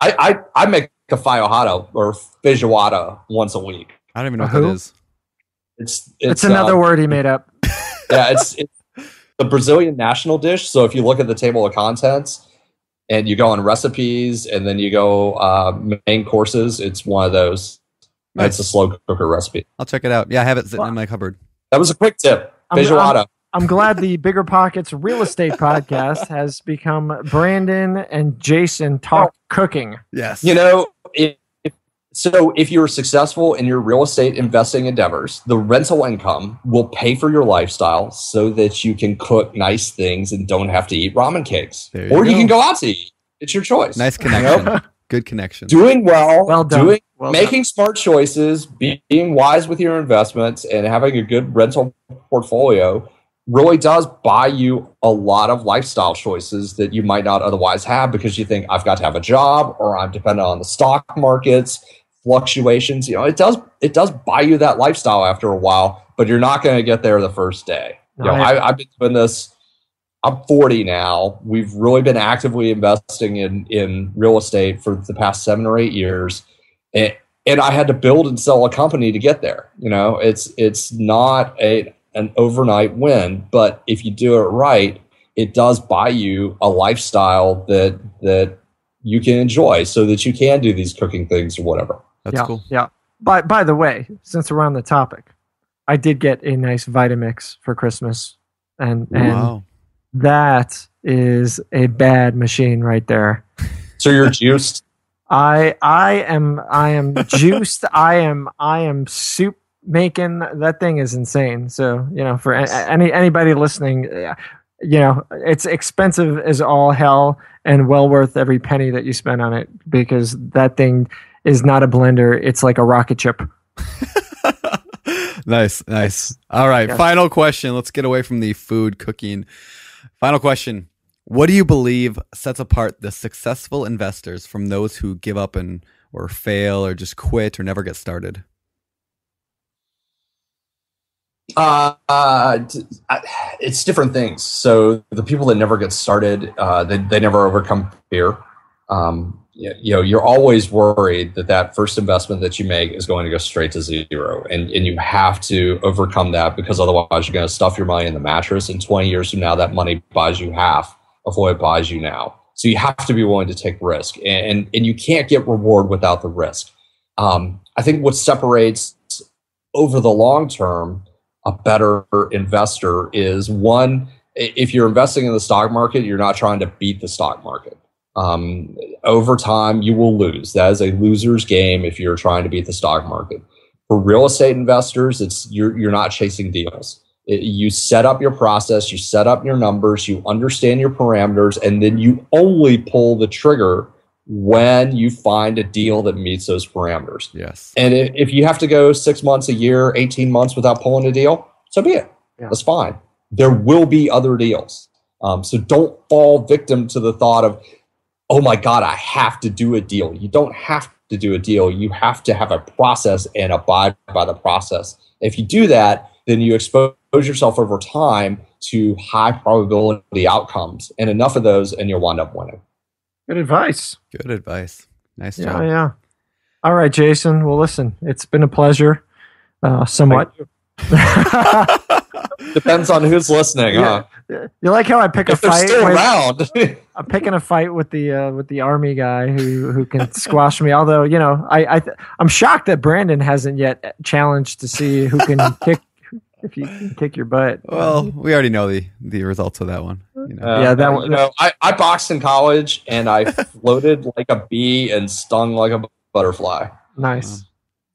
I make a feijoada or feijoada once a week. I don't even know what that is. It's another word he made up. Yeah, it's the Brazilian national dish. So if you look at the table of contents and you go on recipes and then you go main courses, it's one of those. Nice. It's a slow cooker recipe. I'll check it out. Yeah, I have it sitting in my cupboard. That was a quick tip. Feijoada. I'm glad the BiggerPockets Real Estate Podcast has become Brandon and Jason talk cooking. Yes. You know, if you're successful in your real estate investing endeavors, the rental income will pay for your lifestyle so that you can cook nice things and don't have to eat ramen cakes. You can go out to eat. It's your choice. Nice connection. You know? Good connection. Doing well. Well done. Making smart choices, being wise with your investments, and having a good rental portfolio really does buy you a lot of lifestyle choices that you might not otherwise have because you think I've got to have a job or I'm dependent on the stock markets, fluctuations. You know, it does buy you that lifestyle after a while, but you're not going to get there the first day. You know, I've been doing this. I'm 40 now. We've really been actively investing in real estate for the past 7 or 8 years. And I had to build and sell a company to get there. You know, it's not an overnight win, but if you do it right, it does buy you a lifestyle that you can enjoy so that you can do these cooking things or whatever. That's cool. Yeah. By the way, since we're on the topic, I did get a nice Vitamix for Christmas and wow. That is a bad machine right there. So you're juiced? I am juiced. I am soup making. That thing is insane. So, you know, for anybody listening, you know, it's expensive as all hell and well worth every penny that you spend on it because that thing is not a blender. It's like a rocket ship. Nice. All right. Yeah. Final question. Let's get away from the food cooking. Final question. What do you believe sets apart the successful investors from those who give up or fail or just quit or never get started? It's different things. So the people that never get started, they never overcome fear. You know, you're always worried that first investment that you make is going to go straight to zero. And you have to overcome that because otherwise you're going to stuff your money in the mattress. And 20 years from now, that money buys you half of what it buys you now. So you have to be willing to take risk. And you can't get reward without the risk. I think what separates over the long term a better investor is, one, if you're investing in the stock market, you're not trying to beat the stock market. Over time, you will lose. That is a loser's game if you're trying to beat the stock market. For real estate investors, it's you're not chasing deals. You set up your process, you set up your numbers, you understand your parameters, and then you only pull the trigger when you find a deal that meets those parameters. Yes. And if you have to go 6 months, a year, 18 months without pulling a deal, so be it. Yeah. That's fine. There will be other deals. So don't fall victim to the thought of, oh my God, I have to do a deal. You don't have to do a deal. You have to have a process and abide by the process. If you do that, then you expose yourself over time to high probability outcomes, and enough of those, and you'll wind up winning. Good advice. Good advice. Nice job. Yeah. All right, Jason. Well, listen, it's been a pleasure. Somewhat. Depends on who's listening, huh? You like how I pick a fight? Still around. I'm picking a fight with the army guy who can squash me. Although, you know, I'm shocked that Brandon hasn't yet challenged to see who can kick. If you can kick your butt. Well, we already know the results of that one. You know. Yeah, that one. You know, I boxed in college, and I floated like a bee and stung like a butterfly. Nice.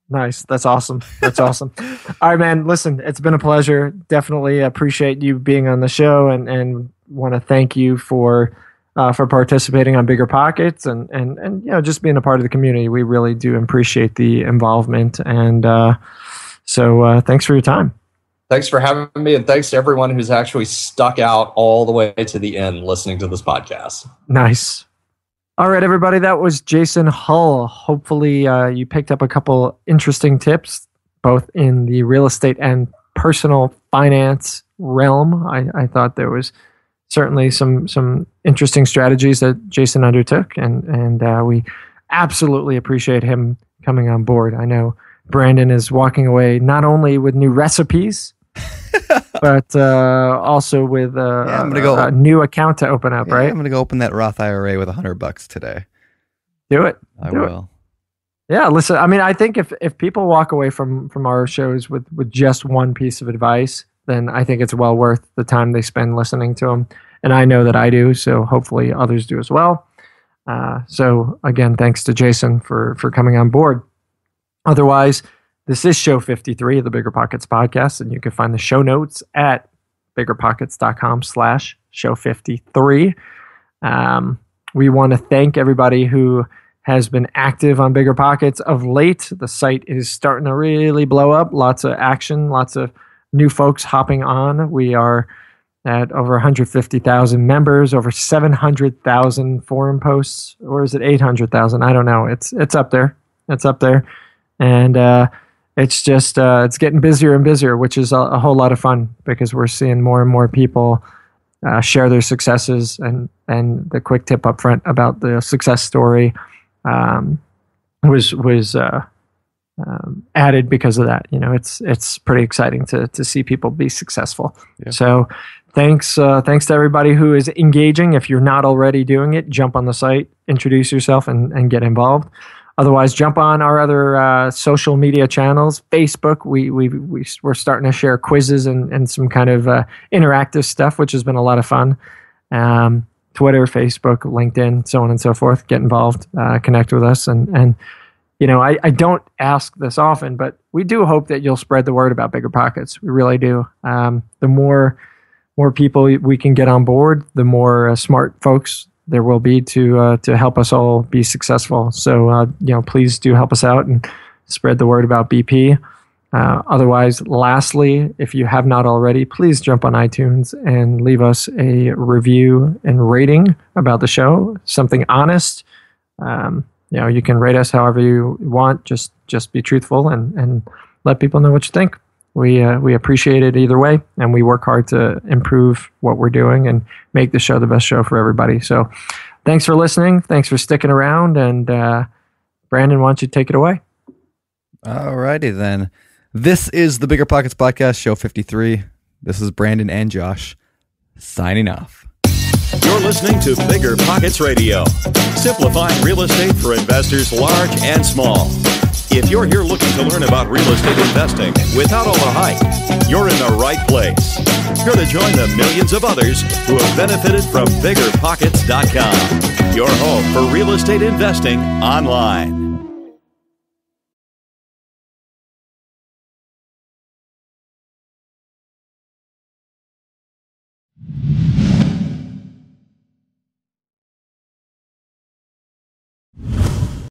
Nice. That's awesome. That's awesome. All right, man. Listen, it's been a pleasure. Definitely appreciate you being on the show, and want to thank you for participating on BiggerPockets and you know, just being a part of the community. We really do appreciate the involvement, and so thanks for your time. Thanks for having me, and thanks to everyone who's actually stuck out all the way to the end listening to this podcast. Nice. All right, everybody, that was Jason Hull. Hopefully you picked up a couple interesting tips, both in the real estate and personal finance realm. I thought there was certainly some interesting strategies that Jason undertook, and we absolutely appreciate him coming on board. I know Brandon is walking away not only with new recipes, but also with a new account to open up, right? I'm going to go open that Roth IRA with $100 today. Do it. I will. Yeah, listen, I mean, I think if people walk away from our shows with just one piece of advice, then I think it's well worth the time they spend listening to them. And I know that I do, so hopefully others do as well. So again, thanks to Jason for coming on board. Otherwise, this is show 53 of the BiggerPockets podcast, and you can find the show notes at biggerpockets.com/show53. We want to thank everybody who has been active on BiggerPockets of late. The site is starting to really blow up. Lots of action, lots of new folks hopping on. We are at over 150,000 members, over 700,000 forum posts, or is it 800,000? I don't know. It's up there. It's up there. And it's just it's getting busier and busier, which is a whole lot of fun because we're seeing more and more people share their successes and the quick tip up front about the success story was added because of that. You know, it's pretty exciting to see people be successful. Yeah. So thanks to everybody who is engaging. If you're not already doing it, jump on the site, introduce yourself, and get involved. Otherwise, jump on our other social media channels. Facebook, we're starting to share quizzes and some kind of interactive stuff, which has been a lot of fun. Twitter, Facebook, LinkedIn, so on and so forth. Get involved, connect with us, and you know, I don't ask this often, but we do hope that you'll spread the word about BiggerPockets. We really do. The more people we can get on board, the more smart folks there will be to help us all be successful. So, you know, please do help us out and spread the word about BP. Otherwise, lastly, if you have not already, please jump on iTunes and leave us a review and rating about the show, something honest. You know, you can rate us however you want. Just be truthful and let people know what you think. We appreciate it either way, and we work hard to improve what we're doing and make the show the best show for everybody. So thanks for listening. Thanks for sticking around. And Brandon, why don't you take it away? All righty then. This is the BiggerPockets Podcast, show 53. This is Brandon and Josh signing off. You're listening to BiggerPockets Radio, simplifying real estate for investors large and small. If you're here looking to learn about real estate investing without all the hype, you're in the right place. You're to join the millions of others who have benefited from BiggerPockets.com, your home for real estate investing online.